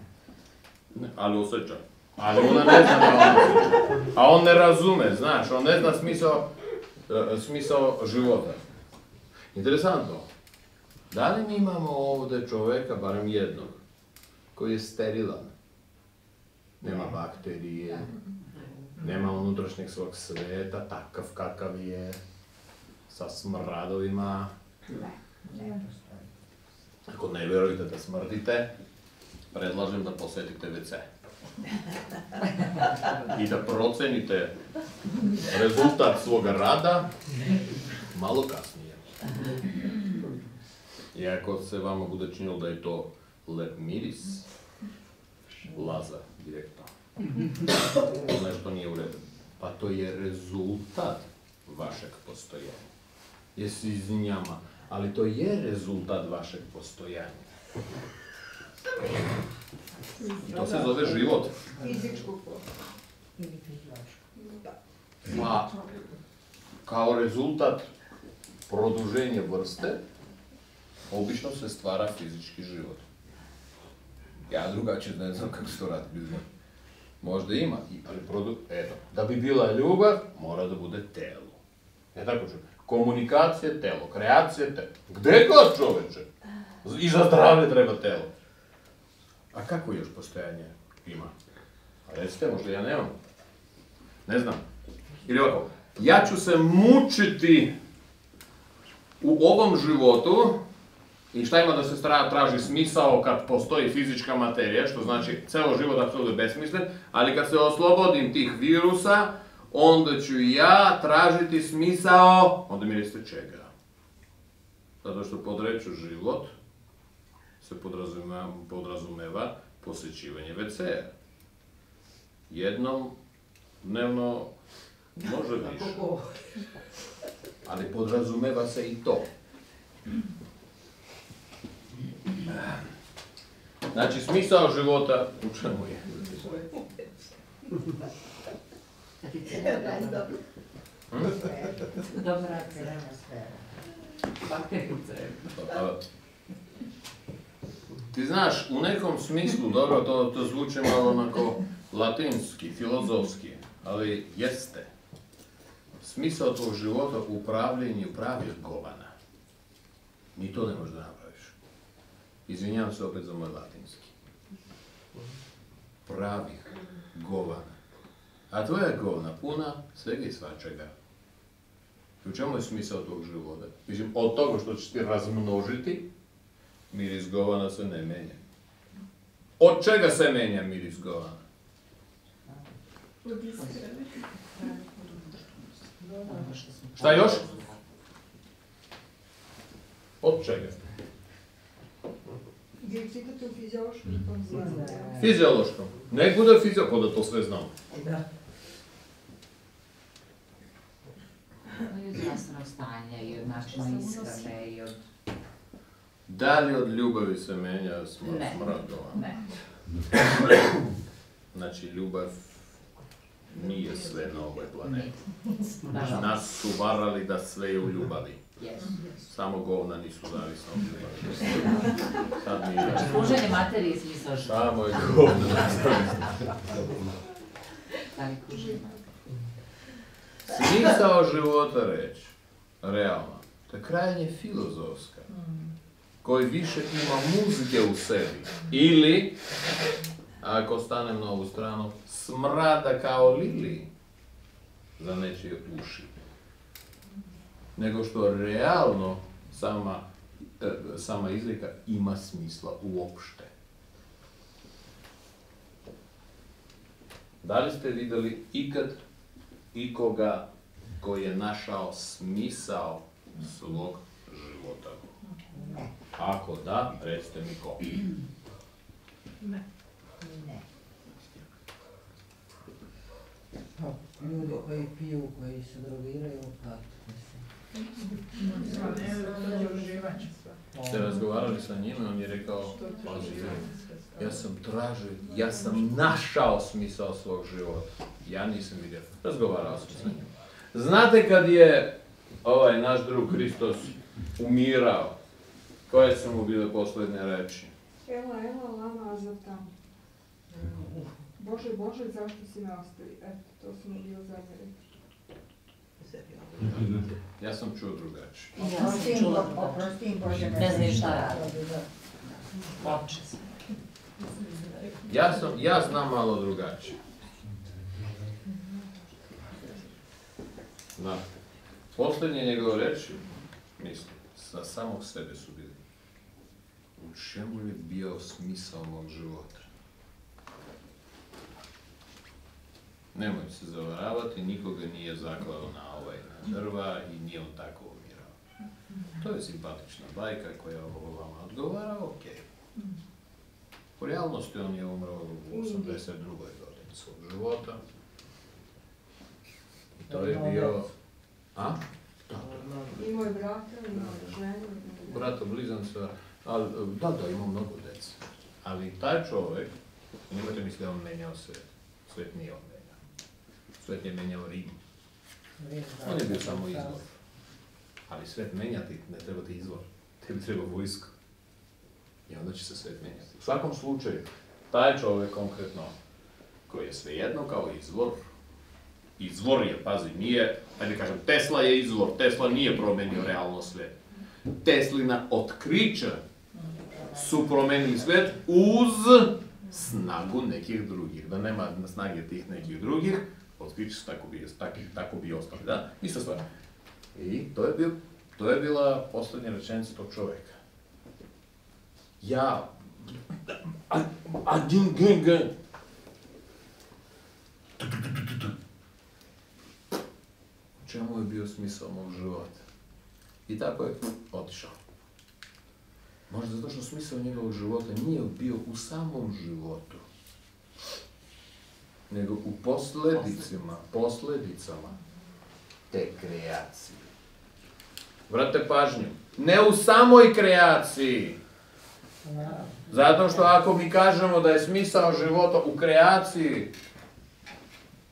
Али осеќа. Али она не зна да осеќа. А он не разуме, знаеш, он не зна смисол живота. Интересантно. Дали ми имамо овде човека, барем едног, кој е стерилан? Нема бактерије, нема унутрашнег свог света, такав какав е. Са смрадовима. Ако не верувате да смрдите, предлагам да посетите ВЦ. И да процените резултат свога рада мало касније. И ако се вама буде чинил да е то леп мирис, лаза директно. Нешто не е уредено. Па тој е резултат вашег постојање. Јас се извинјама, али тоа е резултат вашег постојање. Тоа се зове живот. Физичко или физичко. Па, као резултат продужење врсте, обично се ствара физички живот. Ја другаче не знам како се ради, не знам. Може да има, али ето, да би била љубав, мора да буде тело. Не така што. Комуникација тело, креација тело. Где го човече? И за здравје треба тело. А како још постојање има? Реците, може ја немам. Не знам. Или овако, ја ќу се мучити у овом животу и шта има да се тражи смисао кад постои физичка материја, што значи цело живот абсолютно бесмислен, али кад се ослободим тих вируса, онда ќу ја тражити смисао, онда ми речете чега. Затоа што под речу живот се подразумева посеќивање ВЦ-а. Едном дневно може више. Али подразумева се и то. Значи смисао живота учено е. Добра црена сфера. Ти знаеш, у неком смислу, добро, тоа звучи мало онако латински, филозофски, али јесте. Смисаот во живота управлење правил гована. Ни тоа не можеш да направиш. Извинјавам се опет за мој латински. Прави гована. А твоја говна пуна свега и свачега. И у чему е смисел тог живота? Мислим, од того што ќе ти размножити, мирис гована се не менја. Од чега се менја мирис гована? Шта још? Од чега? Директиката физиолошко. Физиолошко. Не буде физиолошко, да тоа све знам. Да. И од здравствено стање, и од начина искрбе, и од... Дали од љубави се менја смрдова? Не. Значи, љубов не е све на овој планет. Нас су варали да све ја љубали. Само говна не су зависна од љубов. Може не матери измислаш? Само е говна. Смисао живота реч, реално, та крајање филозофска, кој више има музика у себе, или, ако стане на ову страну, смрада као лили за нечие уши, него што реално сама изрека има смисла уопште. Дали сте видели икад икога кој е нашао смисао слог живота? Ако да, речте ми кој. Не. Ljudi koji piju, koji se drogiraju, platite se. Ste razgovarali sa njima, on je rekao, ja sam našao smisao svog života. Ja nisam vidio, razgovarao sam sa njima. Znate kad je ovaj naš drug Hristos umirao, koje su mu bile poslednje reči? Ela, ela, lama azotama. Боже, Боже, зашто си ме остави? Ето, тоа сум бил заднја реч. Јас сум чуо другачи. Опрости им, Боже, не знаеш што радам. Јас знам мало другачи. Последни негови речи, мислам, за самог себе су били. У чему ли био смисал мог живота? Немој се заваравате, никога не е заклал на овај дрва и не он тако умирал. Тоа е симпатична бајка која вама одговара, окей. По реалност он е умрал во 82-й години свог живота. И тој е био... А? И мој брат, и мој жена. Брата близанца, да, има многу деца. Али тај човек, немате мисли да он менјал свет. Свет не е он. Свет ја менјао Рим. Он е бил само извор. Али свет менја ти, не треба ти извор. Тебе треба војска. И онда ќе се свет менја. У сваком случај, тај човек конкретно, кој е свеедно као извор, извор ја, пази, ние, ајде кажем, Тесла е извор, Тесла не е променио реално свет. Теслина открича су променили свет уз снагу неких других. Да нема снаги тих неких других, открича се тако би остали, да? Иста ствар. И тоа е била последна реченица од човека. Ја... Один ген. Чему е био смисал мог живот? И тако е отишал. Може затоа што смисал неговог живота не е био у самом животу, него у последицама те креации. Врате пажњу, не у самој креации. Затоа што ако ми кажемо да е смисао живота у креации,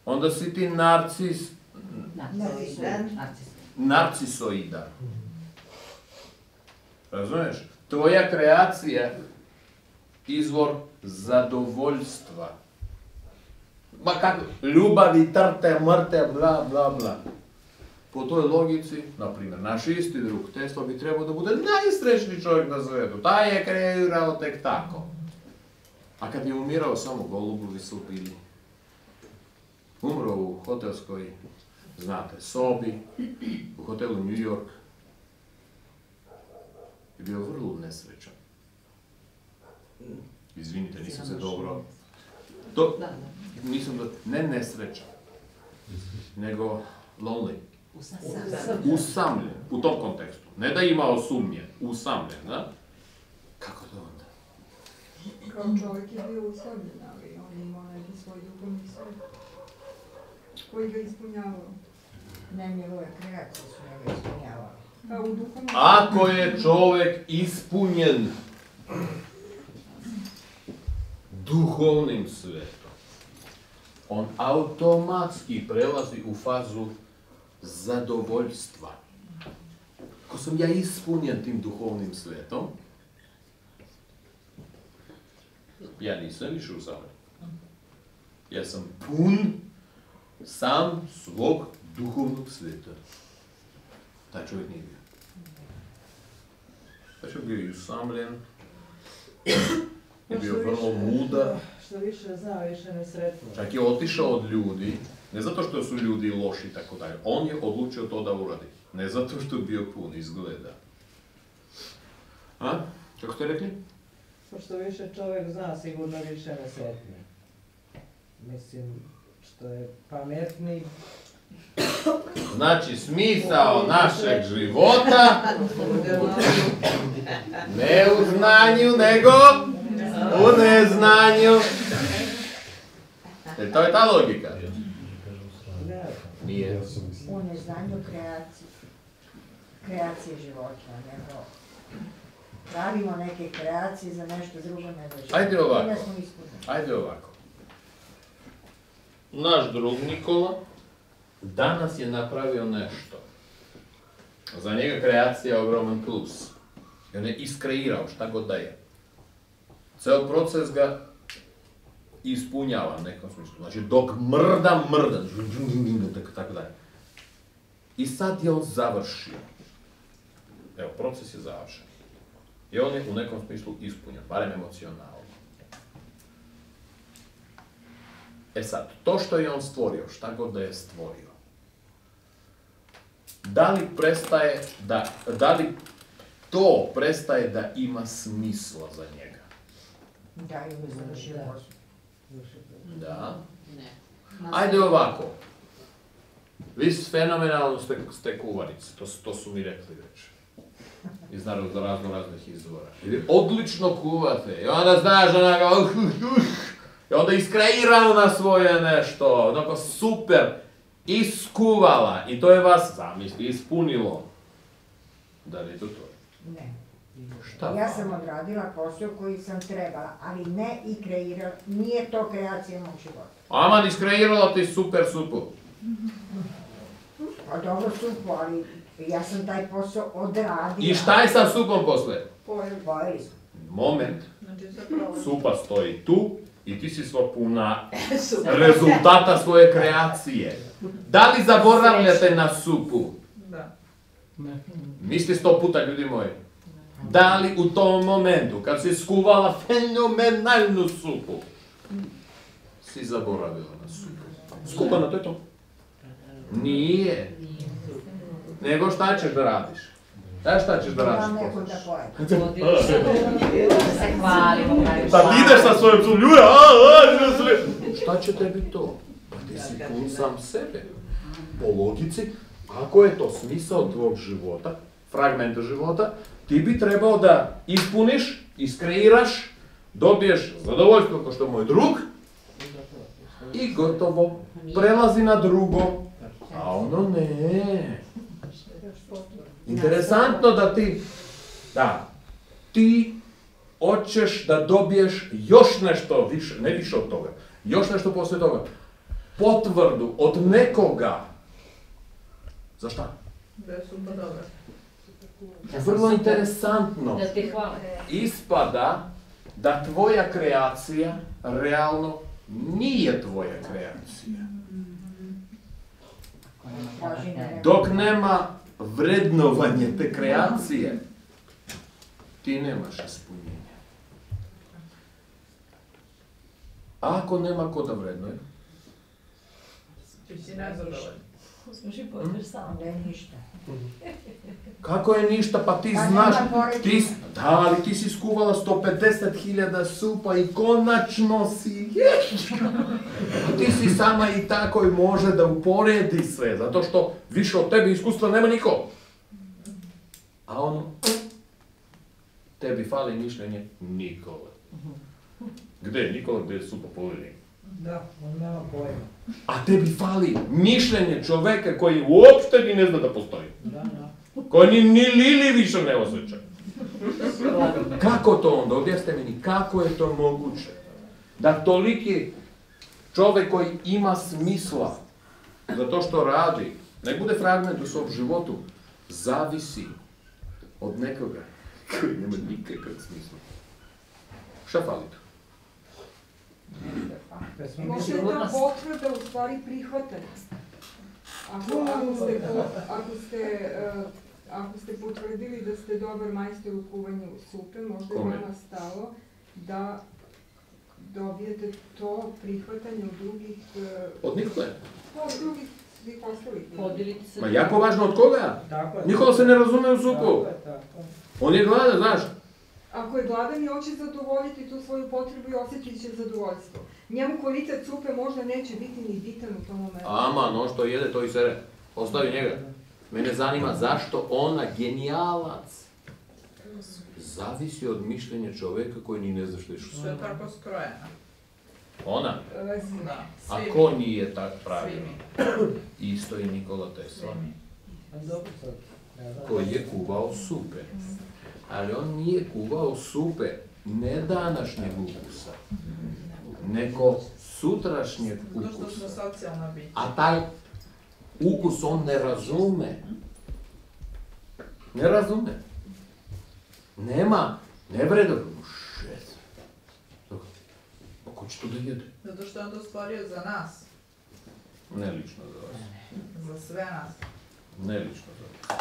онда си ти нарцисоида. Разумеш? Твоја креација извор задоволства. Ма како, љубави, трте, мрте, бла, бла, бла. По тој логици, например, наш исти друг Тесла би требало да буде најсречни човек на светот. Тај е креирал тек тако. А кад не умирал само голубови се убили. Умрал у хотелској, знаете, соби, у хотелу Нью Йорк. И био врло несречен. Извините, нисам се добро. То, мислам да не несреча, него lonely, усамлен, у том контексту. Не да имао сумње, усамлен, да? Како да онда? Као човек е био усамлен, али он има неки свој духовни свет, кој га испуњавал. Не милуе креација, што не га испуњавал. Ако е човек испуњен, duhovnim svetom, on automatski prelazi u fazu zadovoljstva. Ko sam ja ispunjen tim duhovnim svetom, ja nisam više u samom. Ja sam pun sam svog duhovnog sveta. Taj čovjek nije bio. Taj čovjek bio i usamljen, je bio vrlo muda. Što više znao, više nesretno. Čak je otišao od ljudi, ne zato što su ljudi loši i tako dalje. On je odlučio to da uradi. Ne zato što je bio pun izgleda. A? Kako ste rekli? Što više čovjek zna, sigurno više nesretno. Mislim, što je pametni. Znači, smisao našeg života ne u znanju, nego u neznanju. E, to je ta logika. Nije. U neznanju kreacije života, nego pravimo neke kreacije za nešto drugo nego života. Ajde ovako. Ajde ovako. Naš drug Nikola danas je napravio nešto. Za njega kreacija je ogroman plus. I on je iskreirao šta god da je. Ceo proces ga ispunjava u nekom smislu. Znači dok mrda, tako dalje. I sad je on završio. Evo, proces je završen. I on je u nekom smislu ispunjen, barem emocionalno. E sad, to što je on stvorio, šta god da je stvorio, da li to prestaje da ima smisla za njega? Da, da. Ajde ovako, vi fenomenalno ste kuvarice, to su mi rekli već, iz naravno raznih izvora. Vi odlično kuvate, i onda znaš onaka, i onda iskreirao na svoje nešto, onako super, iskuvala, i to je vas, zamisli, ispunilo. Da li je to to? Ne. Šta? Ja sam odradila posao koji sam trebala, ali ne i kreirala, nije to kreacija mog života. Aman, iskreirala ti super supu. Pa dobro supu, ali ja sam taj posao odradila. I šta je sa supom posle? Pojeli smo. Moment, supa stoji tu. I ti si sva puna rezultata svoje kreacije. Da li zaboravljate na supu? Da. Misli 100 puta, ljudi moji. Da li u tom momentu, kad si skuvala fenomenalnu supu, si zaboravila na supu? Skupana, to je to. Nije. Nego šta ćeš da radiš? Da, šta ćeš da radiš? Imam nekog da pojem. Se hvalimo. Da ideš sa svojom psom, ljuja, šta će tebi to? Pa ti si pun sam sebe. Po logici, ako je to smisao tvojeg života, fragmenta života, ti bi trebao da ispuniš, iskreiraš, dobiješ zadovoljstvo kao što je moj drug, i gotovo, prelazi na drugo. A ono ne. Interesantno da ti hoćeš da dobiješ još nešto više, ne više od toga, još nešto posle toga, potvrdu od nekoga. Za šta? Vrlo interesantno. Ispada da tvoja kreacija realno nije tvoja kreacija. Dok nema vrednovanje te kreacije, ti nemaš ispunjenja. A ako nema ko da vrednuje? Ti si nezadovoljan. Sluši, pođeš sam, da je ništa. Kako je ništa? Pa ti znaš, da, ali ti si skuvala 150.000 supa i konačno si ješka. Ti si sama i ta koji može da uporedi sve, zato što više od tebe iskustva nema niko. A ono, tebi fali mišljenje Nikole. Gde je Nikola, gde je supa povjerenja? Da, on nema pojma. A tebi fali mišljenje čoveka koji uopšte ni ne zna da postoji. Koji ni lili više ne osjeća. Kako to onda? Objasnite mi, kako je to moguće? да толики човекој има смисла, затоа што ради, не буде фрагментот со животу, зависи од некога кој нема никаков смисла. Шта фали тоа? Може да потврда уствари прихватеност. Ако сте потврдили да сте добар мајстор у кување супе, може да настало да добиете то прихватање од других. Од никој? Од других свих осталите. Ма јако важно од кога? Никога се не разуме у супу. Он е гладен, знаеш. Ако е гладен, ќе очи задоволити ту своју потребу и осетиќе задоволство. Njemu kvalitet supe možda neće biti ni bitan u tom momentu. Aman, on što jede, to i sere. Ostavi njega. Mene zanima zašto ona, genijalac, zavisi od mišljenja čoveka koji ni ne zna što je što. Što je tako skrojena. Ona? Da. Ako nije tak pravilno. Isto i Nikola Tesla. Koji je kuvao supe. Ali on nije kuvao supe ne današnjeg ukusa, neko sutrašnjeg ukusa. A taj ukus on ne razume. Ne razume. Nema, ne vredo. Šest. Ako će to da jede? Zato što je on to stvorio za nas. Ne lično za vas. Za sve nas. Ne lično za vas.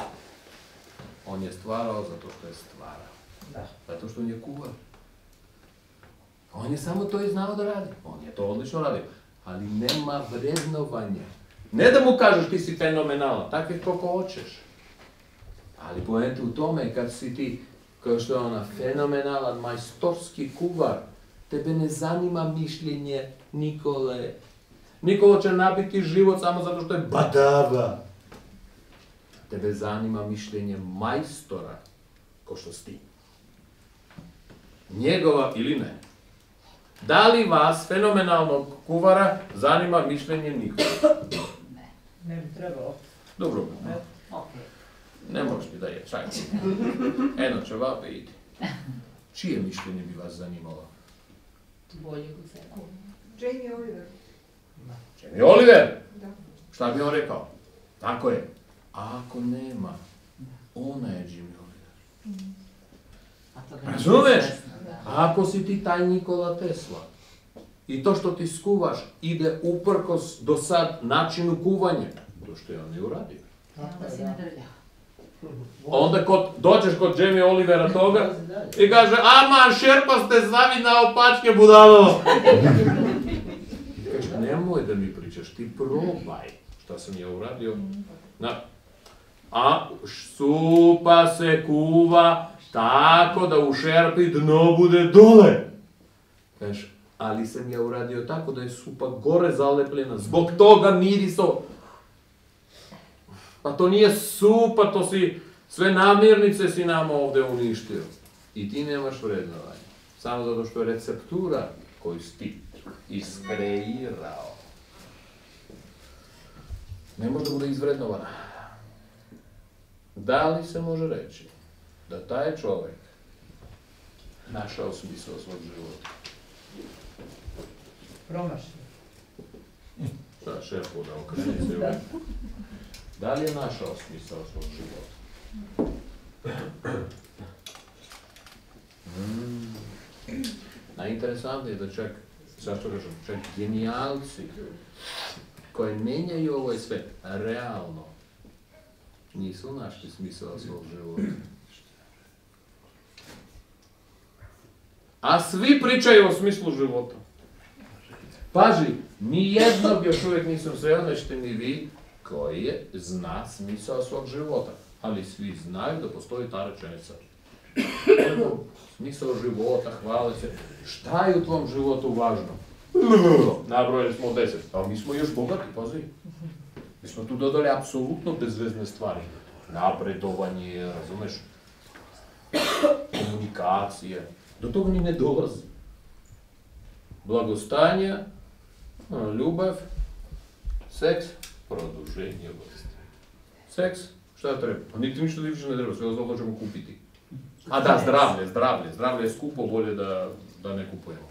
On je stvarao zato što je stvarao. Zato što on je kuvar. On je samo to i znao da radi. On je to odlično radio. Ali nema vrednovanja. Ne da mu kažeš ti si fenomenalan, tako je koliko hoćeš. Ali poenta u tome je kad si ti, kao što je ona fenomenalan, majstorski kuvar, tebe ne zanima mišljenje Nikole. Nikola će napiti život samo zato što je badava. Tebe zanima mišljenje majstora, kao što si ti. Njegova ili ne. Da li vas, fenomenalnog kuvara, zanima mišljenje Nikola? Ne. Ne bi trebalo. Dobro. Ne moraš mi da je, čajci. Eno čevape idi. Čije mišljenje bi vas zanimalo? Bolje u sebi. Jamie Oliver. Jamie Oliver? Da. Šta bi on rekao? Tako je. A ako nema, ona je Jamie Oliver. Razumeš? Ako si ti taj Nikola Tesla i to što ti skuvaš ide uprkos do sad načinu kuvanja, to što je on ne uradio. Onda dođeš kod Jamie Olivera toga i kaže, aman šerpa ste zavidna opačke budalo. Kaže, nemoj da mi pričaš, ti probaj šta sam ja uradio. A supa se kuva tako da u šerpi dno bude dole. Kažeš, ali sam ja uradio tako da je supa gore zalepljena, zbog toga miriso. Pa to nije supa, to si sve namirnice si nama ovde uništio. I ti nemaš vrednovanje. Samo zato što je receptura koju si ti iskreirao. Ne može da bude izvrednovana. Da li se može reći da taj čovek našao smisao svog života? Promašio. Šta šefu da okreni se u reku? Da li je našao smisao svog života? Najinteresantnije je da čak, sad što kažem, čak genijalci koji menjaju ovoj svet, realno, nisu našli smisao svog života. A svi pričaju o smislu života. Paži, nijednog još uvijek nisam sreo, nećete ni vi, koji zna smisao svog života. Ali svi znaju da postoji ta rečenica. Smisao života, hvale se. Šta je u tvom životu važno? Nabrojili smo 10. A mi smo još bogati, pazi. Mi smo tu dodali apsolutno bezvezne stvari. Napredovanje, razumeš? Komunikacije. Do toga ni ne dolazi. Blagostanje, ljubav, seks, produženje vlasti. Seks, šta treba? Nikto ništa više ne treba, sve ostalo ćemo kupiti. A da, zdravlje je skupo, bolje da ne kupujemo.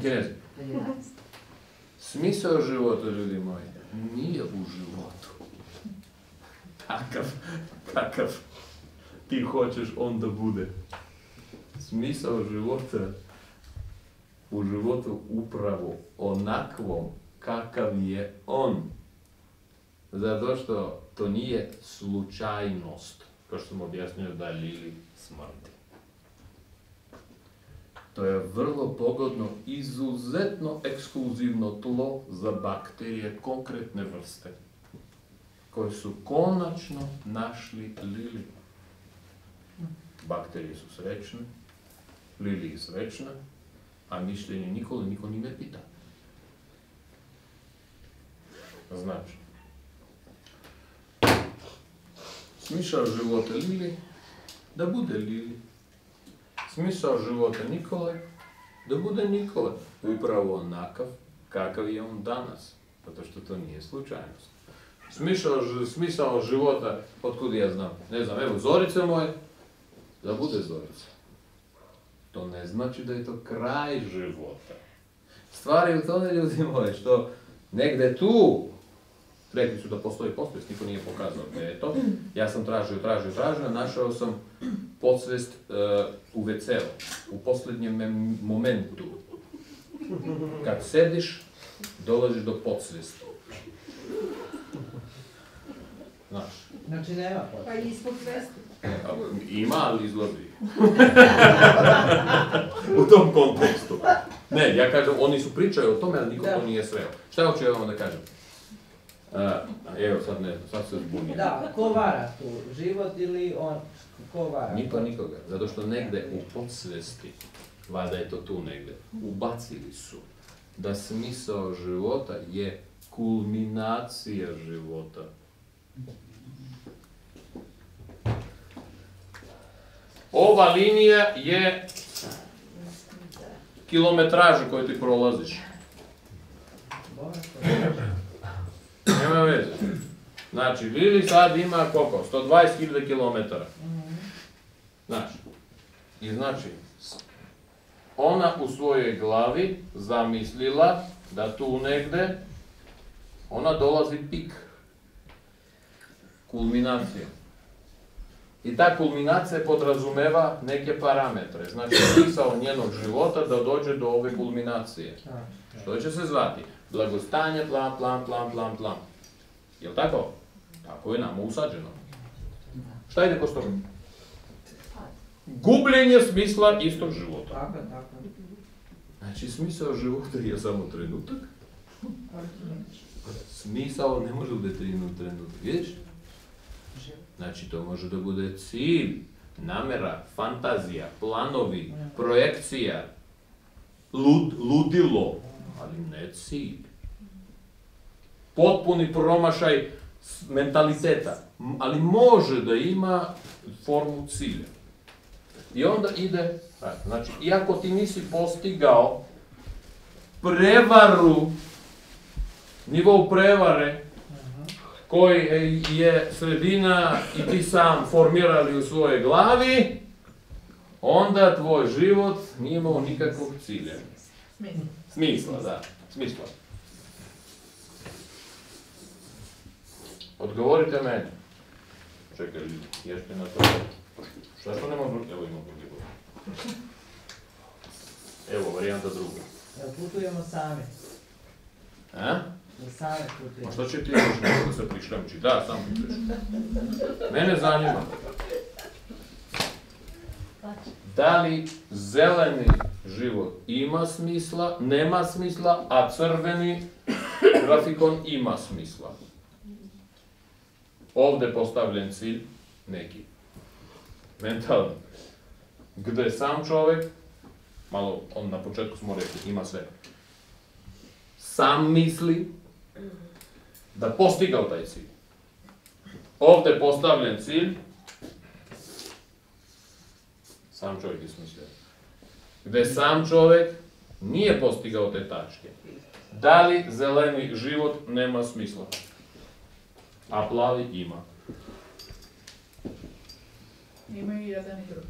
Киреза. Смисъл живота, люди мои, ние у животу. Такъв ти хочеш он да буде. Смисъл живота, у живота управо, онакво, какъв е он. Затоа што то ние случајност, како што му објаснува Далили смрти. Тоа е врло погодно, изузетно ексклузивно тло за бактерије конкретне врсте, кои су конечно нашли лили. Бактерије су сречни, лили е сречна, а мишлење никој не пита. Значи, смисъл живота Лили да буде Лили. Смисъл живота Николе да буде Николе. Управо онакъв, какъв е он данас, защото то не е случайност. Смисъл живота, откуда я знам, не знам, ево Зорица моя, да буде Зорица. То не значи да е то край живота. Ствари от това, люди мои, що негде ту, rekli su da postoji podsvest, niko nije pokazao da je to. Ja sam tražio, našao sam podsvest u WC-u, u posljednjem momentu. Kad sediš, dolaziš do podsvesti. Znaš? Znači nema podsvesti. Pa i ispod svesti. Ima, ali izlazi. U tom kontekstu. Ne, ja kažem, oni su pričaju o tome, ali niko to nije sreo. Šta hoću ja vam da kažem? Evo, sad ne znam, sad se zbunio. Da, ko vara tu? Život ili on? Ko vara? Nikoga, zato što negde u podsvesti, vada je to tu negde, ubacili su da smisao života je kulminacija života. Ova linija je kilometraža koju ti prolaziš. Нема веќе. Значи, Лили сад има колко? 120.000 километра. Значи, и значи, она у својој глави замислила да ту негде она долази пик. Кулминација. И таа кулминација подразумева неке параметри. Значи, смисао нјеног живота да дојде до ове кулминација. Што ќе се звати? Благостање, план. Јел тако? Тако е нам усаджено. Шта иде кој сторови? Гублење смисла исток живота. Така. Значи, смисао живота е само тренуток. Смисао не може да биде тренуток, видиш? Значи, тоа може да биде цил, намера, фантазија, планови, проекција, лудило, ali ne cilj. Potpuni promašaj mentaliteta, ali može da ima formu cilja. I onda ide, znači, iako ti nisi postigao prevaru, nivou prevare, koji je sredina i ti sam formirali u svojoj glavi, onda tvoj život nije imao nikakvog cilja. Смисла, да. Смисла. Одговорите мене. Чекай, јеште на тоа. Што нема друг? Ево има други. Ево, варијанта друга. Путујемо сами. Сами путујемо. Што ќе ти можеш да се пришлемчи? Да, сам путујеш. Мене занима. Дали зелени живот има смисла, нема смисла, а црвени графикон има смисла. Овде поставлен цилј неки. Ментално. Где сам човек, мало он на почетку смо рекли, има све. Сам мисли да постигал тај цилј. Овде поставлен цилј, сам човек ги смисля. Gde sam čovjek nije postigao te tačke. Da li zeleni život nema smisla? A plavi ima. Imaju jedan i drugi.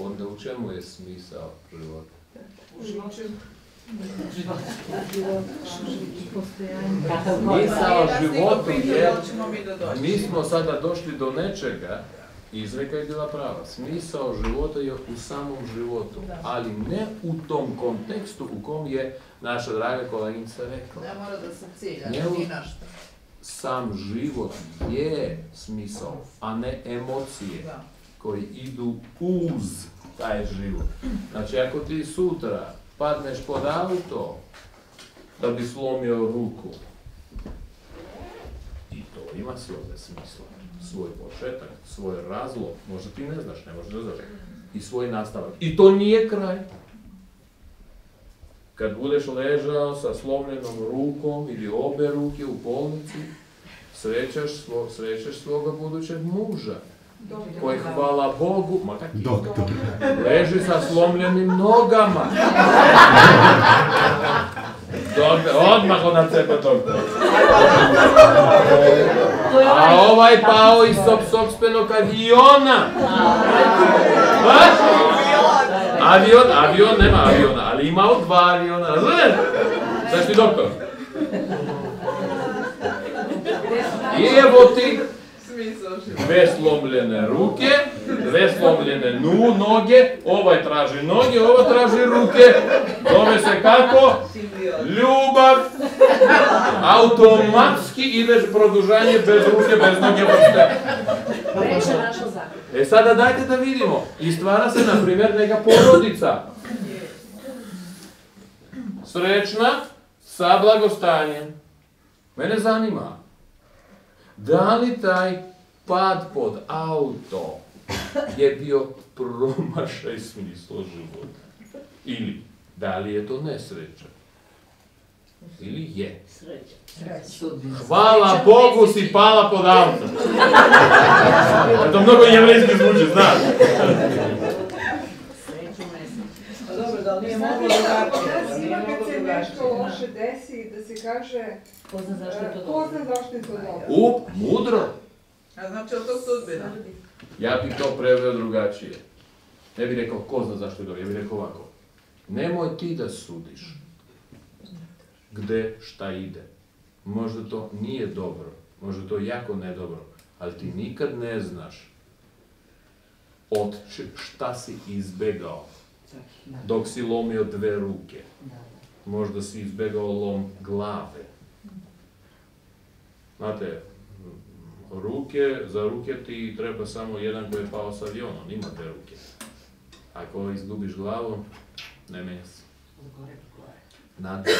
onda u čemu je smisao života? U životu. Smisao životu je, mi smo sada došli do nečega, izreka je bila prava, smisao života je u samom životu, ali ne u tom kontekstu u kom je naša draga koleginica rekla. Ne mora da se cilja, ne našto. Sam život je smisao, a ne emocije koji idu uz taj život. Znači, ako ti sutra padneš pod auto da bi slomio ruku, i to ima svoje smisla, svoj početak, svoj razlog, možda ti ne znaš, ne možeš da znaš, i svoj nastavak. I to nije kraj. Kad budeš ležao sa slomljenom rukom ili obe ruke u bolnici, srećaš svoga budućeg muža, koji, hvala Bogu, leži sa slomljenim nogama. Odmah ona cepa doktora. A ovaj pao iz sopstvenog aviona. Avion, nema aviona, ali imao dva aviona. Znaš ti, doktor? I evo ti dve slomljene ruke, dve slomljene noge, ovaj traži noge, ovaj traži ruke. Zove se kako? Ljubav. Automatski ideš produžanje bez ruke, bez noge, vrste. E sada dajte da vidimo, i stvara se, na primjer, neka porodica. Srećna, sa blagostanjem. Mene zanima, da li taj pad pod auto je bio promašaj smisla života? Ili, da li je to nesreća? Ili je? Hvala Bogu si pala pod auto. To mnogo jevrejski zvuče, znaš. Dobro, da li je moglo nešto loše desi i da se kaže pozna zašto je to dobro. Mudro. A znači, ali to sudbina? Ja bih to preveo drugačije. Ne bih rekao ko zna zašto je dobro, ja bih rekao ovako. Nemoj ti da sudiš gde šta ide. Možda to nije dobro, možda to jako nedobro, ali ti nikad ne znaš od šta si izbegao dok si lomio dve ruke. Možda si izbegao lom glave. Znate, za ruke ti treba samo jedan koji je pao s avionom, ima te ruke. Ako izgubiš glavu, ne menja se. Znate,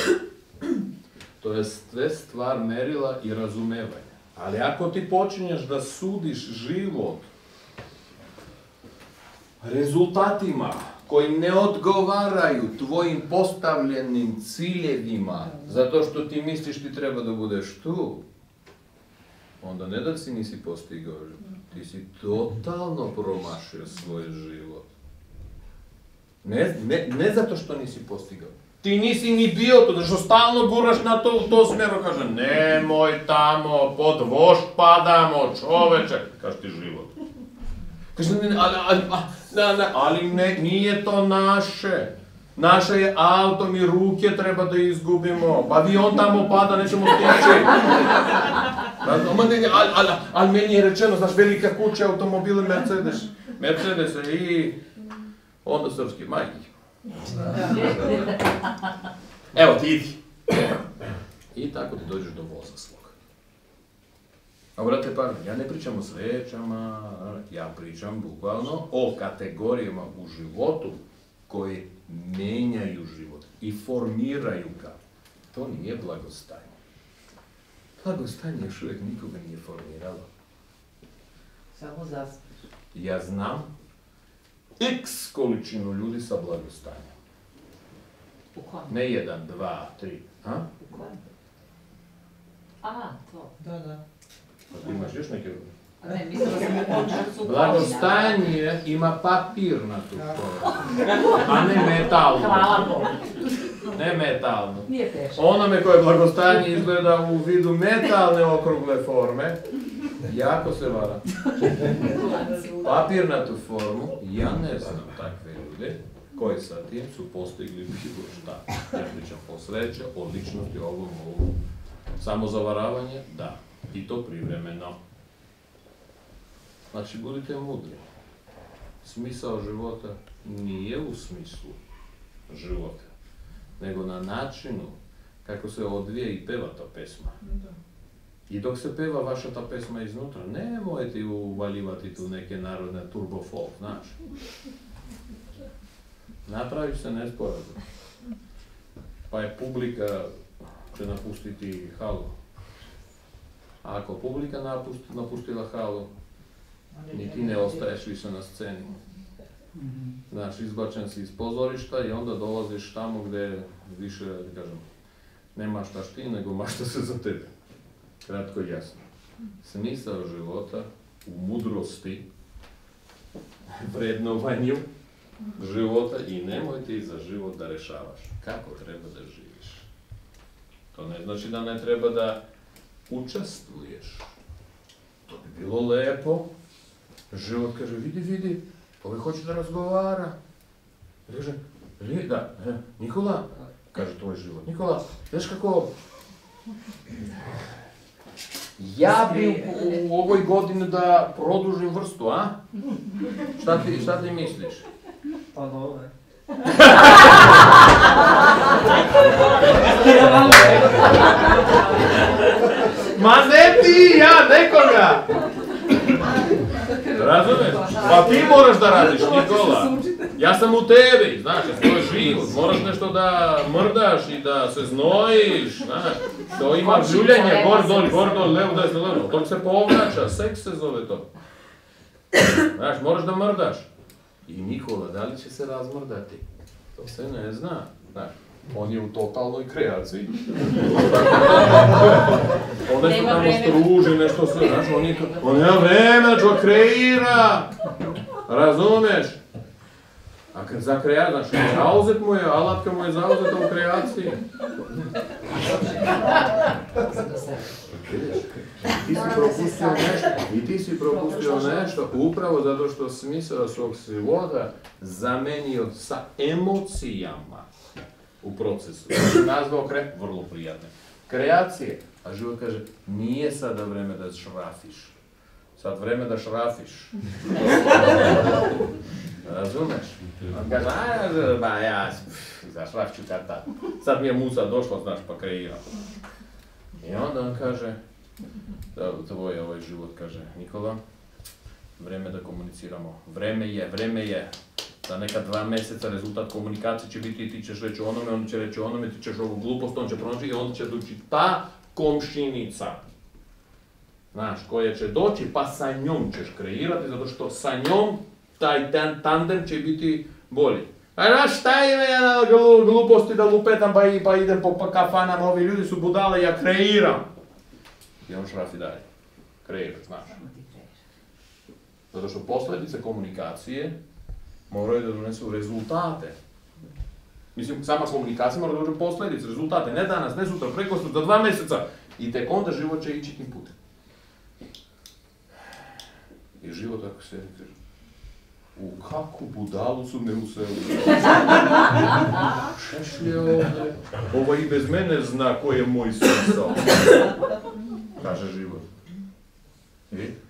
to je sve stvar merila i razumevanja. Ali ako ti počinješ da sudiš život rezultatima koji ne odgovaraju tvojim postavljenim ciljevima, zato što ti misliš ti treba da budeš tu, onda ne da si nisi postigao, ti si totalno promašio svoj život. Ne zato što nisi postigao. Ti nisi ni bio to, zato što stalno guraš na to smjeru, kaže, nemoj tamo, pod vošt padamo, čoveče, kaži ti život. Kaže, ali nije to naše. Naše je auto, mi ruke treba da izgubimo, pa vi on tamo pada, nećemo stići. Ali meni je rečeno, znaš, velika kuća, automobile, Mercedes i onda srpski majki. Evo ti idi. I tako ti dođeš do voza svoga. A brate, pažnje, ja ne pričam o srećama, ja pričam bukvalno o kategorijama u životu koje menjaju život i formiraju ga. To nije blagostanje. Blagostanje još uvijek nikoga nije formiralo. Samo zaspeš. Ja znam x količinu ljudi sa blagostanjem. U kojem? Ne jedan, dva, tri. U kojem? A, to. Da, da. Pa ti imaš još neke ljudi? Ne, mislim da sam upočeo. Blagostanje ima papirnatu formu, a ne metalnu. Hvala Bogu. Ne metalnu. Nije teško. Onome koje blagostanje izgleda u vidu metalne okrugle forme, Јако се вара. Папирната форму, ја не знам такви луѓе, кои са тим су постигли било шта. Ја причам по среќа, одличност и ово. Само заваравање, да. И то привремено. Значи, будете мудри. Смисао живота не е у смислу живота, него на начину како се одвие и певата песма. И док се пева вашата песма изнутра, не можете ја уваливати ту неке народне турбофолк, знаеш. Направиш се неспоредно. Па е публика ќе напустити халу. А ако публика напустила халу, ни ти не остаеш више на сцени. Знаеш, изгочен си из позоришта и онда долазиш таму где више, да кажем, нема шта шти, него ма шта се за тебе. Кратко и јасно. Смисао живота у мудрости, вреднувању живота и немојте и за живот да решаваш како треба да живиш. То не значи да не треба да учествуеш. То би било лепо. Живот каже, види, овој хоче да разговара. Каже, да, Никола, каже тој живот. Никола, знаеш како? Ја би у овој година да продолжим врсту, а? Шта ти мислиш? Па добре. Ма не ти, ја, некога! Разумеш? Па ти мораш да радиш, Никола. Јас сум у тебе, знаеш, тоа е живот. Мораш нешто да мрдаш и да се зноиш, знаеш. Тоа има жулење, гор-дол, лево, десно, лево. Тоа се повлача, секс се зове тоа. Знаеш, мораш да мрдаш. И Никола, дали ќе се размрдати? Тоа се не зна, знаеш. Он е у тоталној креација. Он нешто таму стружи, нешто се, знаеш, он нема време, ќе креира. Разумеш? А кога за креација, значи, заузет му е, алатка му е заузета у креација. И ти си пропустил нешто, управо затоа што смисла свог живота замениот са емоцијама. У процесу. Назвао креп, врло пријатен. Креација, а живот каже, ние сада време да шрафиш. Сад време да шрафиш. Разумеш? Каже, ба, јас, зашрафчу карта. Сад ми е муса дошла, знаеш, па креирам. И онда он каже, твој овој живот каже, Никола, време да комуницирамо. Време е. За нека 2 месеца резултат комуникација ќе биде и ти ќеш рече ономе, он ќе рече ономе, ти ќеш овој глупост, он ќе пронаши и он ќе дојде та комшиница. Знаеш, која ќе дојде, па са њом ќеш креирати, затоа што са њом тај тандем ќе биде боли. А знаеш шта има ја на глупости да лупетам, па идем по кафана, овие луѓе се будале, ја креирам. И он шрафи дали. Креира, знаеш. Затоа што последица комуникација мора да донесу резултате. Мислим, сама комуникација мора да дојде последици, резултати. Не данас, не сутра, прекосно, за 2 месеца. И тек онда живот ќе ичи тим пут. И живот, ако се кажа, у како будалу сум не уселил. Шеш ли овде? Ова и без мене зна кој е мој смисал. Каже живот.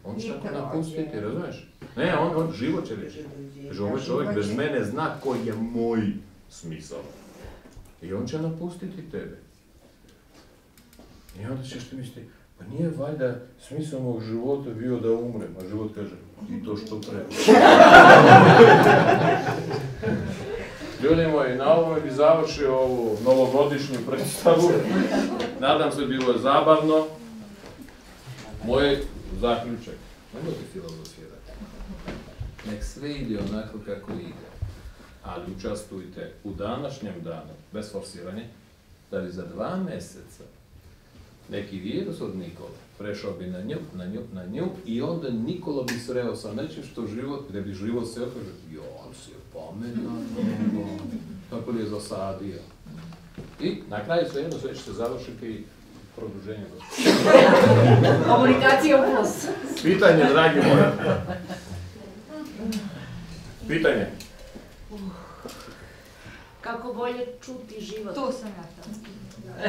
Он што ќе напусти, ти разумеш? Не, он живот ќе реши. Овој човек без мене зна кој е мој смисол. И он ќе напусти тебе. И онда што мисли, па ние вајда смисол мог живота био да умрем, а живот каже, и то што треба. Луѓе мои, на овој би завршил ову новогодишну представу. Надам се било е забавно. Мој заклучок. Немојте филозофирате. Нек све иде онако како иде. Али участвујте у данашњем дану, без форсирање, дали за 2 месеца неки вирус од Никола прешо би на њу, и онда Никола би срео са нечим што живот, де би живот се окаже, јо, се помена, како ли е засадија. И на крај се едно све ќе се завршите и продолжението. Комуникација плюс. Питање, драги мои. Питање. Како боле чути живот? То сам ја.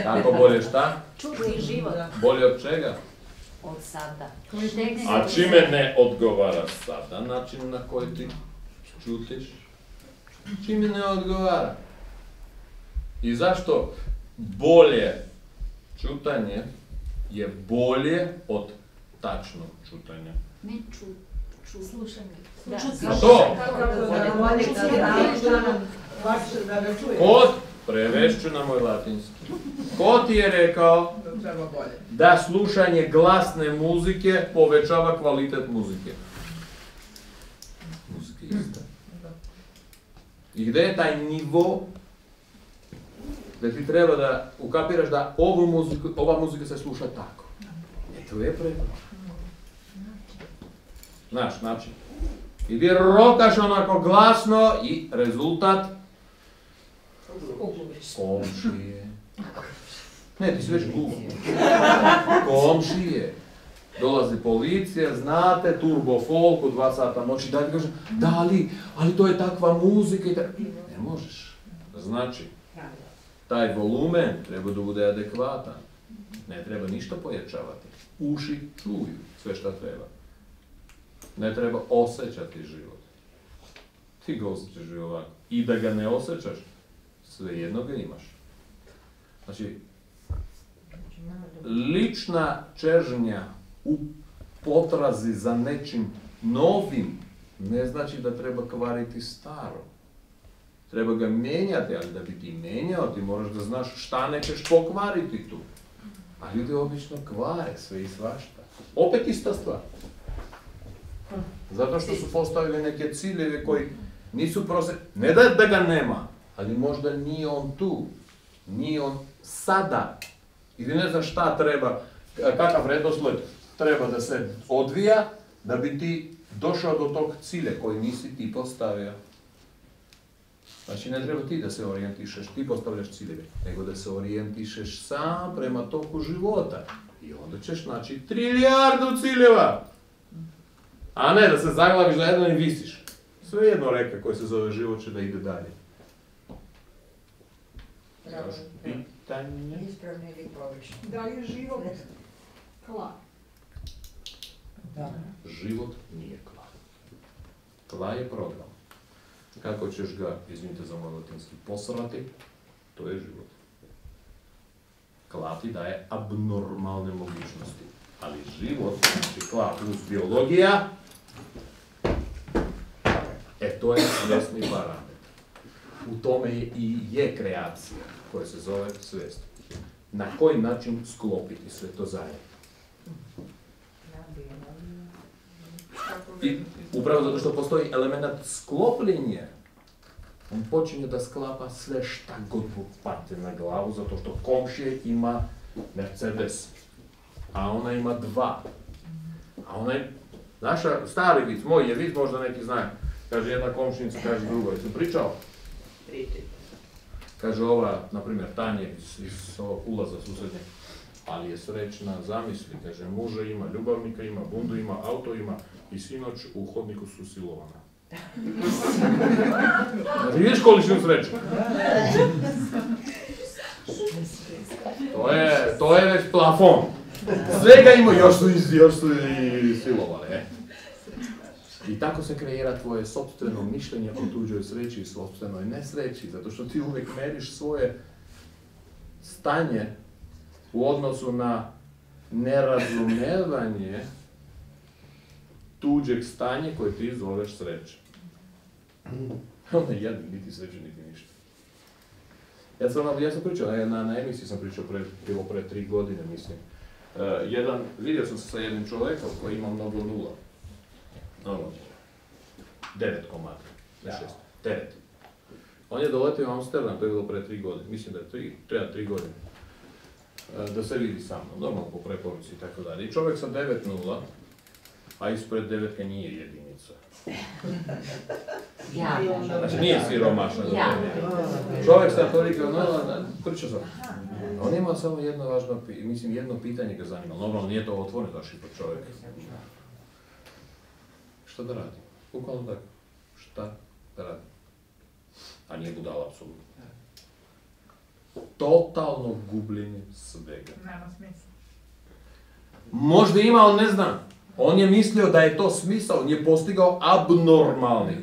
Како боле шта? Чути живот. Боле од чега? Од сада. А чиме не одговара сада, начин на кој ти чутиш? Чиме не одговара? И зашто боле чутање е боле од тачно чутање? Не слушање. А то? Код превешчу на мој латински. Код ти е рекал да слушање гласне музике повечава квалитет музике. Музика иста. И где е тај ниво да ти треба да укапираш да ова музика се слуша тако. Ето е пред. Знаеш, начин. И ти рокаш онако гласно и резултат комшије. Не, ти си веќе глупо. Комшије. Долази полиција, знаете, турбо фолк у 2 сата ночи, дај ти кажа, дали, али тоа е таква музика и така. Не можеш. Значи, тај волумен треба да биде адекватен. Не треба ништо појачавати. Уши чују све што треба. Не треба осеќати живот. Ти го осеќаш овако. И да го не осеќаш, свеедно го имаш. Значи, лична чежња у потрази за нечим новим не значи да треба кварити старо. Треба го менјати, али да би ти менјао, ти мораш да знаш шта некеш покварити ту. А луѓе обично кваре све и свашта. Опет иста ствар. Затоа што се поставиле неке цилеви кои не се просе, не да го нема, али можда ни он ту, ни он сада. Или не знам шта треба, какав редослед треба да се одвија да би ти дошол до тог циле кој не си ти поставија. Значи не треба ти да се ориентишеш, ти поставляш цилеви, него да се ориентишеш сам према току живота. И онда ќеш значи 3 милијарду цилева. А не да се заглавиш за едно и висиш. Свеедно река кој се зове живот ќе да иде дали. Питање? Исправно или погрешно? Дали живот клад? Да. Живот не е клад. Клад е програм. Како ќеш га, извините за мој латински, посрати, тоа е живот. Клад ти дае абнормални можности. Али живот, значи клад плюс биологија, е тоа е свесни параметр. У томе и е креација, која се зове свест. На кој начин склопити свето заедно? И управо затоа што постои елементот склоплење, он почине да склапа све што го пати на главу, затоа што комшија има Мерцедес, а она има 2. А она е... Наша стари вид, мој е вид, можда неки знае. Каже една комшиница, каже друга. Се причал? Каже ова, например, Тања из улаза суседни. Али е сречна, замисли, каже, мужа има, љубавника има, бунду има, ауто има и синоч у ходнику су силована. Значи, видиш количну среќа? Тоа е веќе плафон. Свега има још су и силоване. И тако се креира твое собствено мишлење о туѓој среќи и собственој несреќи, затоа што ти увек мериш своје стање у односу на неразумевање туѓег стање кој ти зовеш среќа. Не јадни, нити среќа, нити ништо. Јас сам причал, на емисија сам причал било пред 3 години, мислим. Видел сам се со еден човек кој има многу нула. 9 комада, не 6, 9. Он е долетел у Амстердам, тоа било пред 3 години, мислим да треба 3 години. Да се види само, нормално по препорици и така дали. И човек са 9-0, а испред 9-ка ние единица. Значи, ние сиромашна. Човек са толика 0, прича са. Но он има само едно важно, мислим, едно питање го занима. Нормално не е тоа отворено за шипот човек. Што да ради? Буквално така. Шта да ради? А ние будала абсолютно. Тотално гублење свега. Нема смисла. Можда има, он не знам. Он е мислио да е тоа смисол, не е постигал абнормални.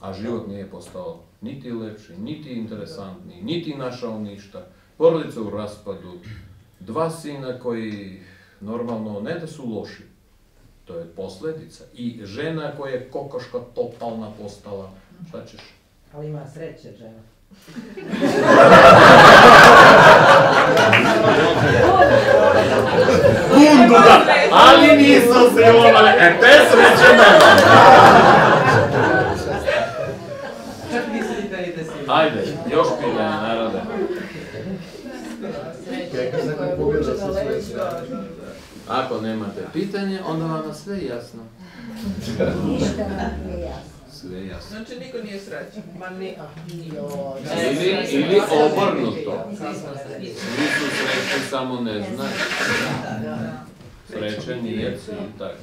А живот не е постал нити лепши, нити интересантни, нити нашал ништа. Породица у распаду, два сина кои нормално не да су лоши. Тоа е последица. И жена која е кокошка тотална постала. Шта ќеш? Али има среќа жена. Бундуга, али нисам се ломале, е те среќена. Ајде, још пилење, нараде. Ако немате питање, онда вам све јасно. Ништо не е јасно. Све јасно. Значи никој не е среќен. Ма не. Или обрнуто. Нису среќен, само не знае. Среќен и е така.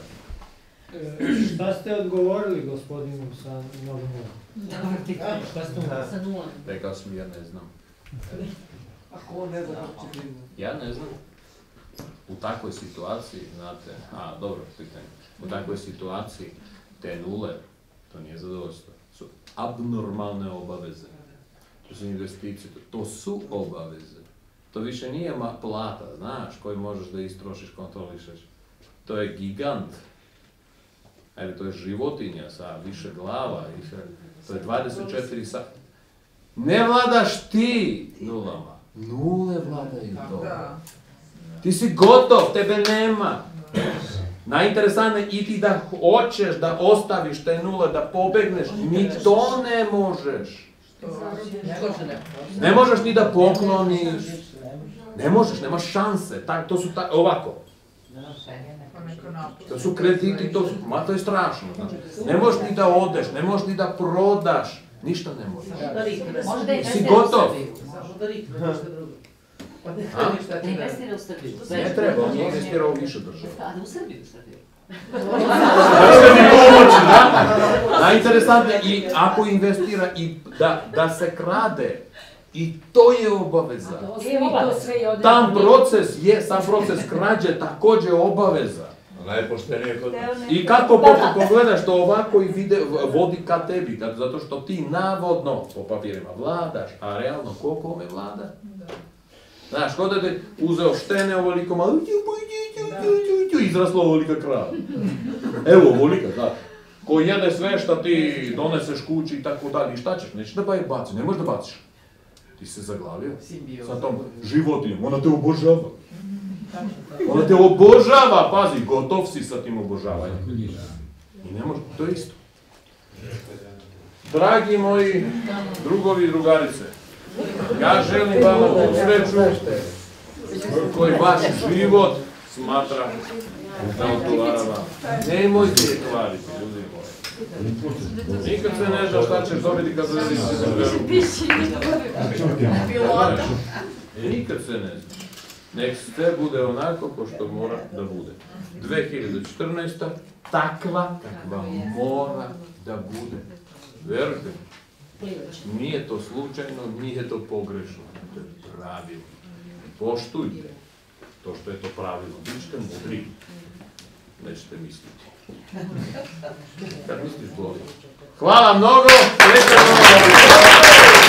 Шта сте одговорили, господину, са много мора? Шта сте мора? Рекал сме, ја не знам. Ако не знам, че ти... Ја не знам. У таквој ситуација, знаете, добро, питање. У таквој ситуација, те нуле, тоа не е задоволство, су абнормални обавезе. Тоа се инвестицијата, тоа су обавезе. Тоа више не е плата, знаеш, кој можеш да истрошиш, контролишеш. Тоа е гигант. Ајде, тоа е животиња са више глава, тоа е 24 сат. Не владаш ти нулама. Нуле владај тоа. Ти си готов, тебе нема. Најинтересантно е и ти да хочеш да оставиш те нула, да побегнеш, ни то не можеш. Не можеш ни да поклониш. Не можеш, немаш шансе. Тоа су овако. Тоа су кредити, тоа е страшно. Не можеш ни да одеш, не можеш ни да продаш. Ништо не можеш. Си готов. Не инвестира у Србију. Не треба, не инвестира у више држава. А да у Србију, Србију. Што ми помочи, да? Најинтересантно е и ако инвестира и да се краде, и тој е обавеза. Там процес е, сам процес краđе такође обавеза. Најпоштенија код нас. И како погледаш што овакој виде води ка теби, затоа што ти наводно по папирима владаш, а реално колку ме влада? Знаеш, кој да те узел штене оволико, ма израсло оволика крава. Ево, оволика, да. Кој јаде све што ти донесеш кучи и тако дали, и шта ќеш? Нече да бај баци, не можеш да бациш. Ти се заглавио са том животињем, она те обожава. Она те обожава, пази, готов си са тим обожавање. И не може, тоа е исто. Драги мои другови и другарице, ја желим вама усреќу кој ваш живот сматра да отговара вам. Немојте ја тварите, луѓе моје. Никад се не знае што ќе добити кога ќе се заберува. Никад се не знае. Нека се буде онако како што мора да буде. 2014 таква каква мора да буде. Верете ми. Nije to slučajno, nije to pogrešno, to je pravilo. Poštujte to što je to pravilo, bit ćete mudri, nećete misliti. Kad misliš boli. Hvala mnogo, srećno.